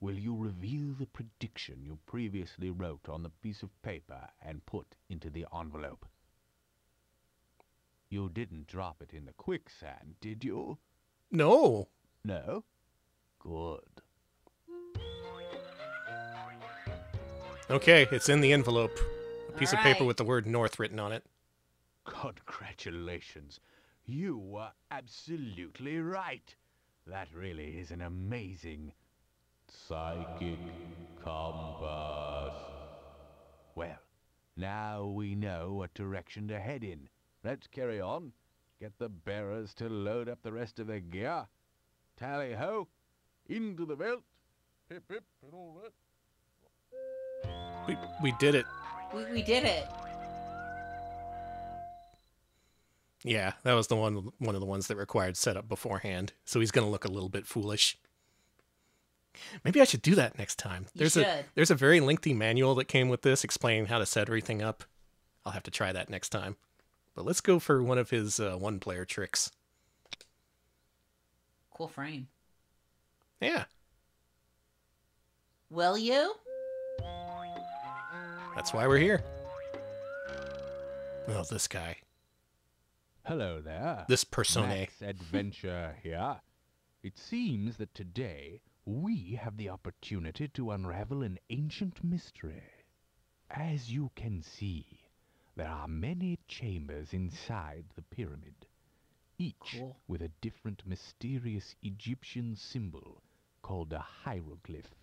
Will you reveal the prediction you previously wrote on the piece of paper and put into the envelope? You didn't drop it in the quicksand, did you? No. No? Good. Okay, it's in the envelope. A piece of paper with the word North written on it. Congratulations. You were absolutely right. That really is an amazing... psychic compass. Well, now we know what direction to head in. Let's carry on. Get the bearers to load up the rest of the gear. Tally ho! Into the belt! Hip hip and all that. We we did it. We we did it. Yeah, that was the one one of the ones that required setup beforehand. So he's gonna look a little bit foolish. Maybe I should do that next time. There's a there's a very lengthy manual that came with this explaining how to set everything up. I'll have to try that next time. But let's go for one of his uh, one-player tricks. Cool frame. Yeah. Will you? That's why we're here. Well, this guy. Hello there. This personae. Max Adventure here. It seems that today... we have the opportunity to unravel an ancient mystery. As you can see, there are many chambers inside the pyramid, each cool. with a different mysterious Egyptian symbol called a hieroglyph.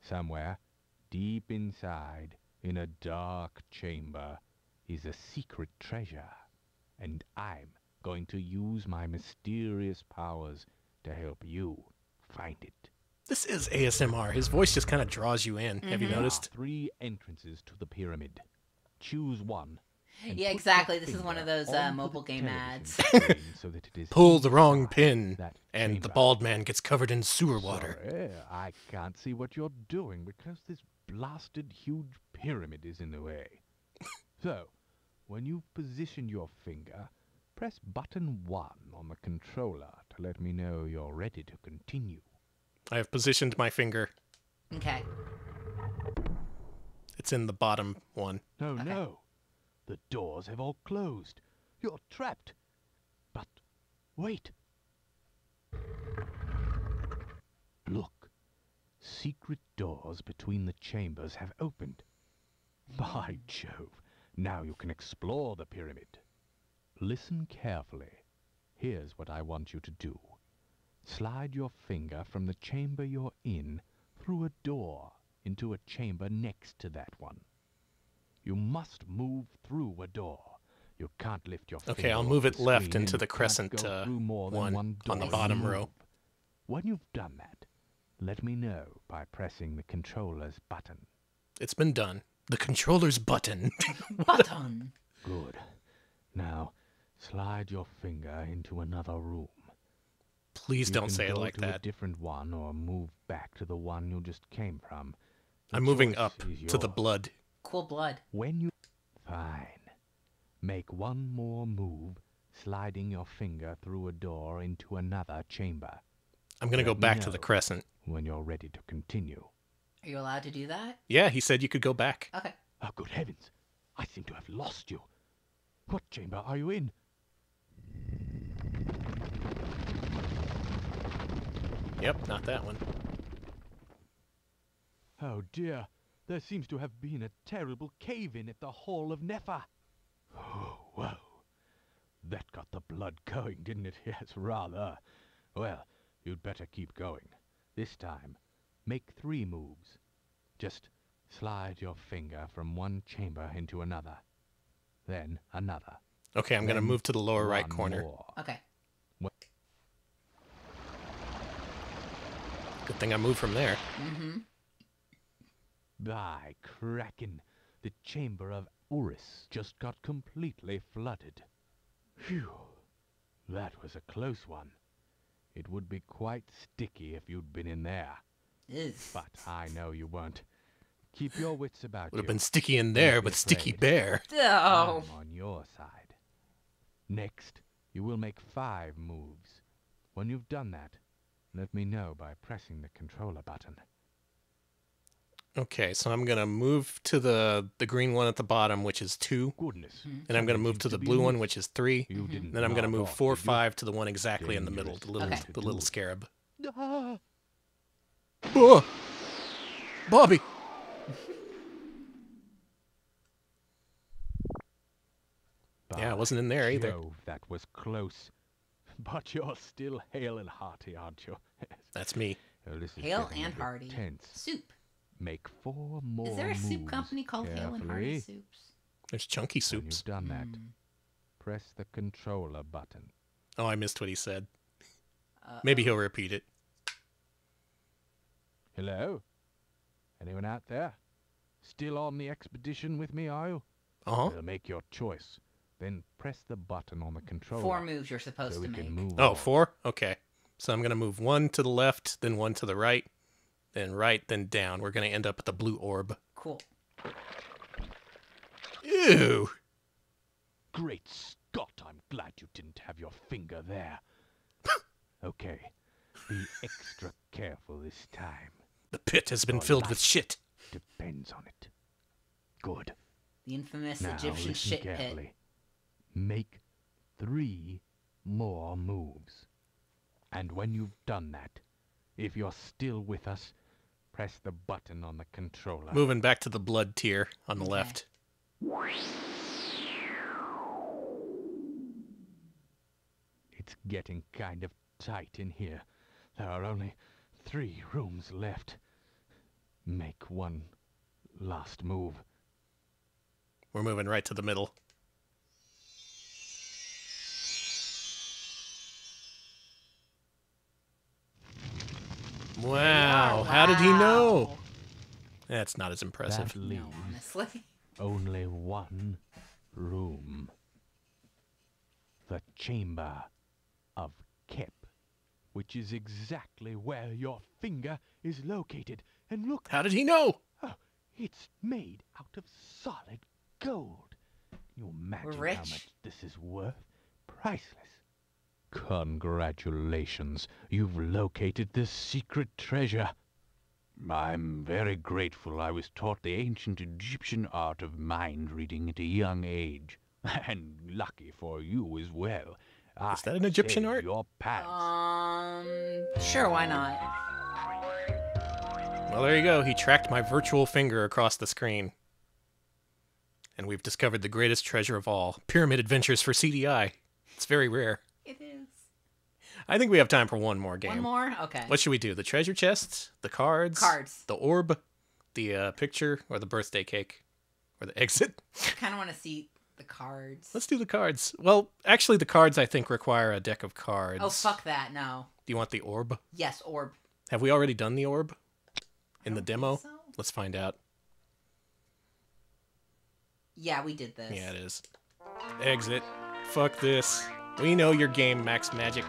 Somewhere, deep inside, in a dark chamber, is a secret treasure, and I'm going to use my mysterious powers to help you find it. This is A S M R. His voice just kind of draws you in. Mm-hmm. Have you noticed? Three entrances to the pyramid. Choose one. Yeah, exactly. This is one of those uh, mobile game ads. So that it is pull the wrong pin, and the bald man gets covered in sewer water. Sorry, I can't see what you're doing because this blasted huge pyramid is in the way. So, when you position your finger, press button one on the controller to let me know you're ready to continue. I have positioned my finger. Okay. It's in the bottom one. No, okay. no. The doors have all closed. You're trapped. But wait. Look. Secret doors between the chambers have opened. By Jove. Now you can explore the pyramid. Listen carefully. Here's what I want you to do. Slide your finger from the chamber you're in through a door into a chamber next to that one. You must move through a door. You can't lift your finger. Okay, I'll move it left into the crescent uh, one, one on the bottom row. When you've done that, let me know by pressing the controller's button. It's been done. The controller's button. Button. Good. Now... slide your finger into another room. Please don't say it like that. A different one, or move back to the one you just came from. I'm moving up to the blood. Cool blood. When you fine, make one more move, sliding your finger through a door into another chamber. I'm going to go back to the Crescent. When you're ready to continue. Are you allowed to do that? Yeah, he said you could go back. Okay. Oh, good heavens. I seem to have lost you. What chamber are you in? Yep, not that one. Oh, dear. There seems to have been a terrible cave-in at the Hall of Nefer. Oh, whoa. That got the blood going, didn't it? Yes, rather. Well, you'd better keep going. This time, make three moves. Just slide your finger from one chamber into another. Then another. Okay, I'm going to move to the lower right corner. More. Okay. Good thing I moved from there. Mm-hmm. By Kraken, the chamber of Uris just got completely flooded. Phew, that was a close one. It would be quite sticky if you'd been in there. Yes. But I know you weren't. Keep your wits about you. Would have been sticky in there, but Sticky Bear. Oh. I'm on your side. Next, you will make five moves. When you've done that, let me know by pressing the controller button. Okay, so I'm going to move to the, the green one at the bottom, which is two. Goodness. And I'm going to move to the blue one, which is three. You didn't then I'm going to move off, four, five to the one exactly dangerous. in the middle, the little, okay. the little scarab. Ah. Oh, Bobby! Yeah, I wasn't in there either. Jove, that was close. But you're still hale and hearty, aren't you? That's me. Oh, hale and hearty. Tense. Soup. Make four more. Is there a soup company called Hale and Hearty Soups? There's Chunky Soups. When you've done that, mm. press the controller button. Oh, I missed what he said. Uh-oh. Maybe he'll repeat it. Hello? Anyone out there? Still on the expedition with me, are you? Uh-huh. Well, make your choice. Then press the button on the controller. Four moves you're supposed so to make. Oh, on. four? Okay. So I'm going to move one to the left, then one to the right, then right, then down. We're going to end up at the blue orb. Cool. Ew! Great Scott, I'm glad you didn't have your finger there. Okay. Be extra careful this time. The pit has been your filled with shit. Depends on it. Good. The infamous now, Egyptian shit carefully. pit. Make three more moves. And when you've done that, if you're still with us, press the button on the controller. Moving back to the blood tier on the okay. left. It's getting kind of tight in here. There are only three rooms left. Make one last move. We're moving right to the middle. Wow. wow, how did he know? That's not as impressive. That leaves honestly. Only one room. The Chamber of Kep, which is exactly where your finger is located. And look... How did he know? Oh, it's made out of solid gold. Can you imagine Rich. how much this is worth? Priceless. Congratulations, you've located this secret treasure. I'm very grateful I was taught the ancient Egyptian art of mind reading at a young age. And lucky for you as well. Is that an Egyptian art? Your pants. Um, sure, why not? Well, there you go. He tracked my virtual finger across the screen. And we've discovered the greatest treasure of all. Pyramid Adventures for C D I. It's very rare. It is. I think we have time for one more game. One more? Okay. What should we do? The treasure chest, the cards, cards. the orb, the uh, picture, or the birthday cake, or the exit? I kind of want to see the cards. Let's do the cards. Well, actually, the cards, I think, require a deck of cards. Oh, fuck that, no. Do you want the orb? Yes, orb. Have we already done the orb in the demo? So. Let's find out. Yeah, we did this. Yeah, it is. Exit. Fuck this. We know your game, Max Magic.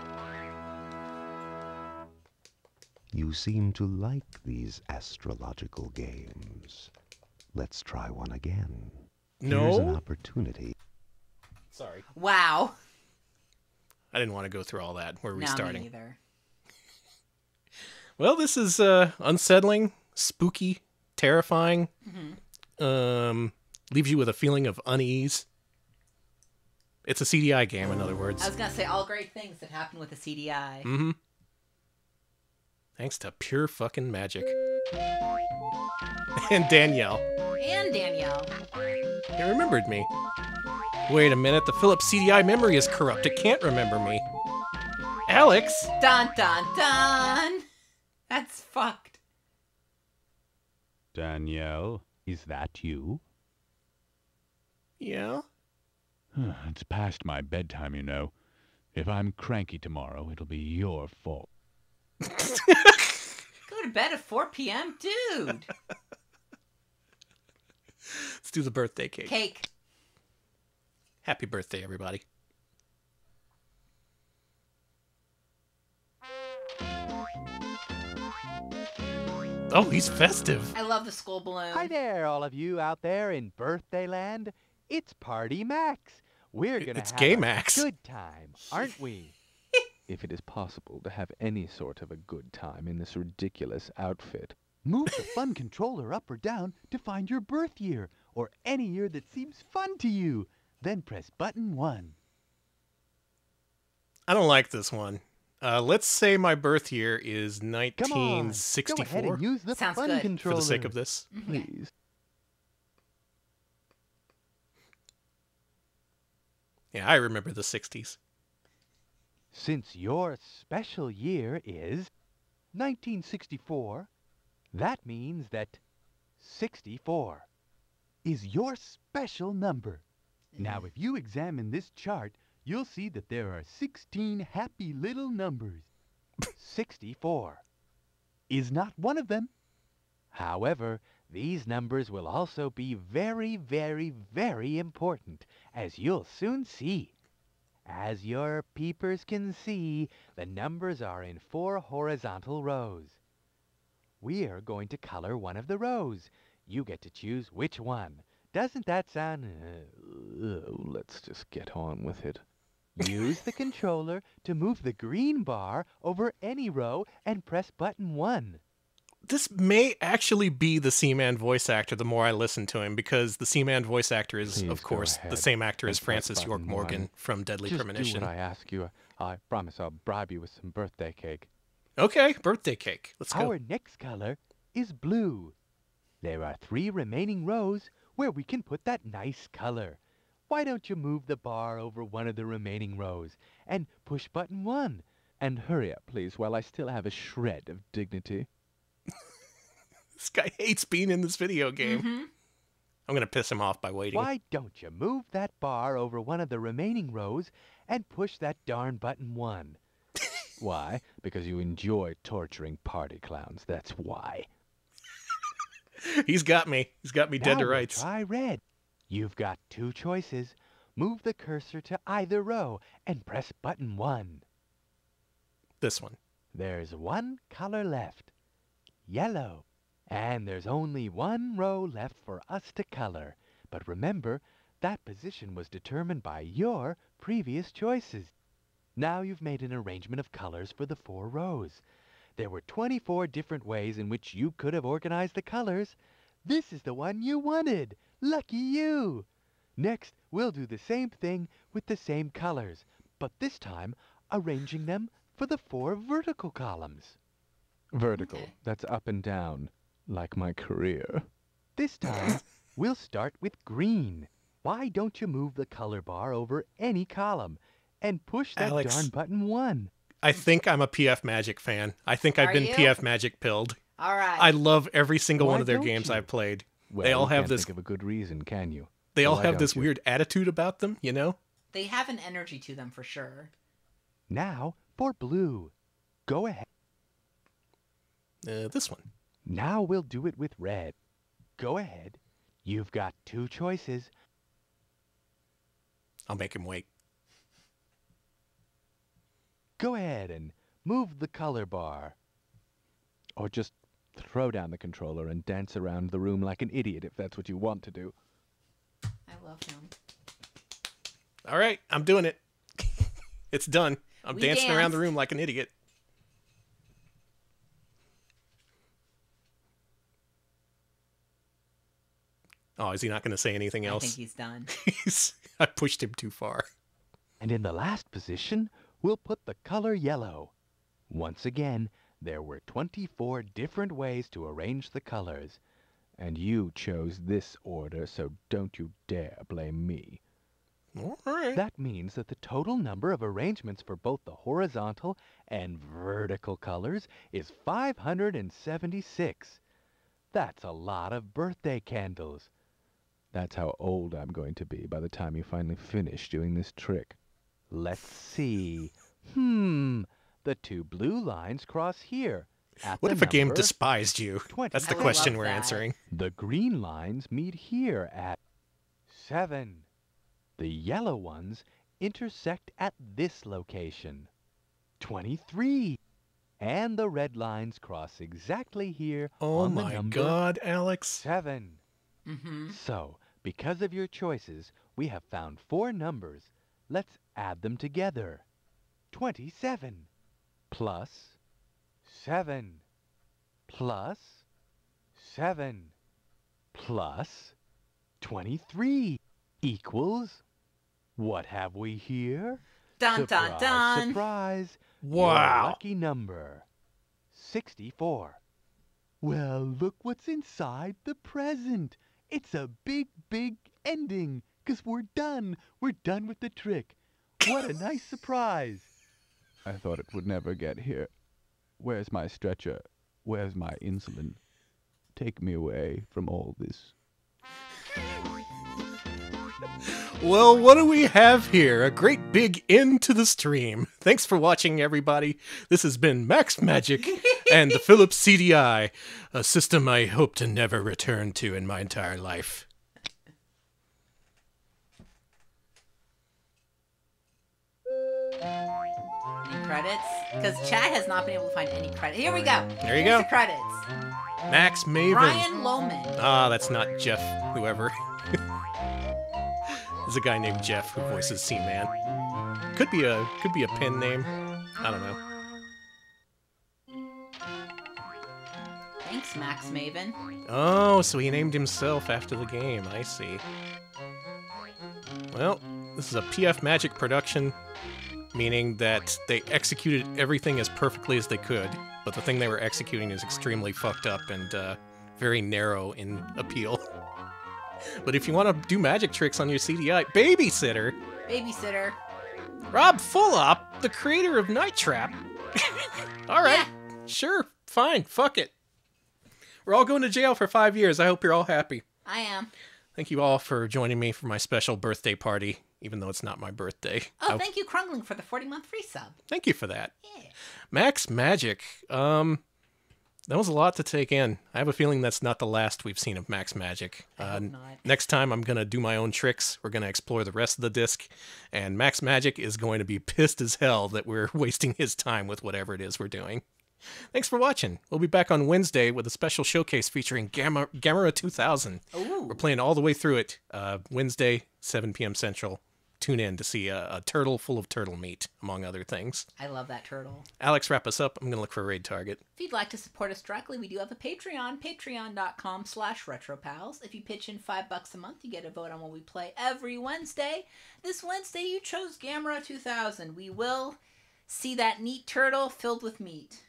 You seem to like these astrological games. Let's try one again. No. Here's an opportunity. Sorry. Wow. I didn't want to go through all that. We're restarting. No, me either. Well, this is uh, unsettling, spooky, terrifying. Mm-hmm. Um, leaves you with a feeling of unease. It's a C D I game, in other words. I was going to say all great things that happen with a C D I. Mm-hmm. Thanks to pure fucking magic. And Danielle. And Danielle. It remembered me. Wait a minute, the Philips C D I memory is corrupt. It can't remember me. Alex! Dun dun dun! That's fucked. Danielle, is that you? Yeah? It's past my bedtime, you know. If I'm cranky tomorrow, it'll be your fault. Go to bed at four p m, dude! Let's do the birthday cake. Cake. Happy birthday, everybody. Oh, he's festive. I love the school balloon. Hi there, all of you out there in birthday land. It's Party Max. We're going to have gay a Max. good time, aren't we? If it is possible to have any sort of a good time in this ridiculous outfit. Move the fun controller up or down to find your birth year, or any year that seems fun to you. Then press button one. I don't like this one. Uh, let's say my birth year is nineteen sixty-four. Come on. Go ahead and use the Sounds fun good. controller. For the sake of this. Please. Yeah, I remember the sixties. Since your special year is nineteen sixty-four, that means that sixty-four is your special number. Now, if you examine this chart, you'll see that there are sixteen happy little numbers. sixty-four is not one of them. However, these numbers will also be very, very, very important, as you'll soon see. As your peepers can see, the numbers are in four horizontal rows. We are going to color one of the rows. You get to choose which one. Doesn't that sound... Uh, let's just get on with it. Use the controller to move the green bar over any row and press button one. This may actually be the Seaman voice actor the more I listen to him, because the Seaman voice actor is, Please of course, the same actor as Francis York Morgan one. from Deadly just Premonition. Do what I ask you. I promise I'll bribe you with some birthday cake. Okay, birthday cake. Let's go. Our next color is blue. There are three remaining rows where we can put that nice color. Why don't you move the bar over one of the remaining rows and push button one? And hurry up, please, while I still have a shred of dignity. This guy hates being in this video game. Mm-hmm. I'm going to piss him off by waiting. Why don't you move that bar over one of the remaining rows and push that darn button one? Why? Because you enjoy torturing party clowns. That's why. He's got me. He's got me now dead to rights. Try red. You've got two choices. Move the cursor to either row and press button one. This one. There's one color left. Yellow. And there's only one row left for us to color. But remember, that position was determined by your previous choices. Now you've made an arrangement of colors for the four rows. There were twenty-four different ways in which you could have organized the colors. This is the one you wanted. Lucky you. Next, we'll do the same thing with the same colors, but this time arranging them for the four vertical columns. Vertical. Okay. That's up and down, like my career. This time, we'll start with green. Why don't you move the color bar over any column and push that Alex. darn button one? I think I'm a P F Magic fan. I think I've Are been you? P F Magic pilled. All right. I love every single Why one of their games you? I've played. Well, they all you have can't this. Think of a good reason, can you? They all Why have this you? weird attitude about them, you know? They have an energy to them for sure. Now for blue. Go ahead. Uh, this one. Now we'll do it with red. Go ahead. You've got two choices. I'll make him wait. Go ahead and move the color bar. Or just throw down the controller and dance around the room like an idiot if that's what you want to do. I love him. All right, I'm doing it. It's done. I'm we dancing danced. around the room like an idiot. Oh, is he not going to say anything else? I think he's done. he's, I pushed him too far. And in the last position, we'll put the color yellow. Once again, there were twenty-four different ways to arrange the colors. And you chose this order, so don't you dare blame me. All right. That means that the total number of arrangements for both the horizontal and vertical colors is five hundred seventy-six. That's a lot of birthday candles. That's how old I'm going to be by the time you finally finish doing this trick. Let's see. Hmm. The two blue lines cross here. What if a game despised you? twenty. That's the question we're answering. The green lines meet here at seven. The yellow ones intersect at this location, twenty-three. And the red lines cross exactly here on the number. Oh my God, Alex. seven. Mm-hmm. So, because of your choices, we have found four numbers. Let's add them together. twenty-seven plus seven plus seven plus twenty-three equals... What have we here? Dun, surprise, dun, dun. Surprise. Wow. Your lucky number, sixty-four. Well, look what's inside the present. It's a big, big ending, because we're done. We're done with the trick. What a nice surprise. I thought it would never get here. Where's my stretcher? Where's my insulin? Take me away from all this. Well, what do we have here? A great big end to the stream. Thanks for watching, everybody. This has been Max Magic and the Philips C D I, a system I hope to never return to in my entire life. Any credits? Because chat has not been able to find any credits. Here we go. There you Here's go. The credits. Max Maven. Brian Lohman. Ah, that's not Jeff, whoever. There's a guy named Jeff who voices Seaman. Could be a could be a pen name. I don't know. Thanks, Max Maven. Oh, so he named himself after the game. I see. Well, this is a P F Magic production, meaning that they executed everything as perfectly as they could, but the thing they were executing is extremely fucked up and uh, very narrow in appeal. But if you want to do magic tricks on your C D I, babysitter. Babysitter. Rob Fulop, the creator of Night Trap. All right. Yeah. Sure. Fine. Fuck it. We're all going to jail for five years. I hope you're all happy. I am. Thank you all for joining me for my special birthday party, even though it's not my birthday. Oh, I... thank you, Krungling, for the forty-month free sub. Thank you for that. Yeah. Max Magic. Um... That was a lot to take in. I have a feeling that's not the last we've seen of Max Magic. I hope not. Uh, next time, I'm going to do my own tricks. We're going to explore the rest of the disc. And Max Magic is going to be pissed as hell that we're wasting his time with whatever it is we're doing. Thanks for watching. We'll be back on Wednesday with a special showcase featuring Gamma, Gamera two thousand. Ooh. We're playing all the way through it. Uh, Wednesday, seven p m Central. Tune in to see a, a turtle full of turtle meat, among other things. I love that turtle. Alex, wrap us up. I'm going to look for a raid target. If you'd like to support us directly, we do have a Patreon, patreon.com slash retropals. If you pitch in five bucks a month, you get a vote on what we play every Wednesday. This Wednesday, you chose Gamera two thousand. We will see that neat turtle filled with meat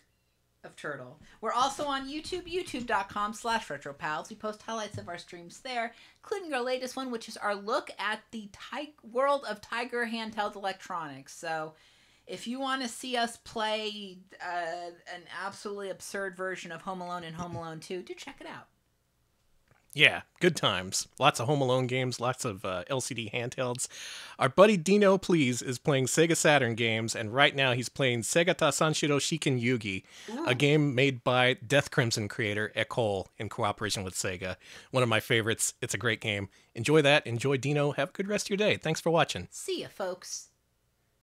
of turtle. We're also on YouTube, youtube.com slash retropals. We post highlights of our streams there, including our latest one, which is our look at the world of Tiger handheld electronics. So if you want to see us play uh, an absolutely absurd version of Home Alone and Home Alone two, do check it out. Yeah, good times. Lots of Home Alone games, lots of uh, L C D handhelds. Our buddy Dino Please is playing Sega Saturn games, and right now he's playing Sega Ta Sanshiro Shiken Yugi, ooh, a game made by Death Crimson creator Ecole in cooperation with Sega. One of my favorites. It's a great game. Enjoy that. Enjoy Dino. Have a good rest of your day. Thanks for watching. See ya, folks.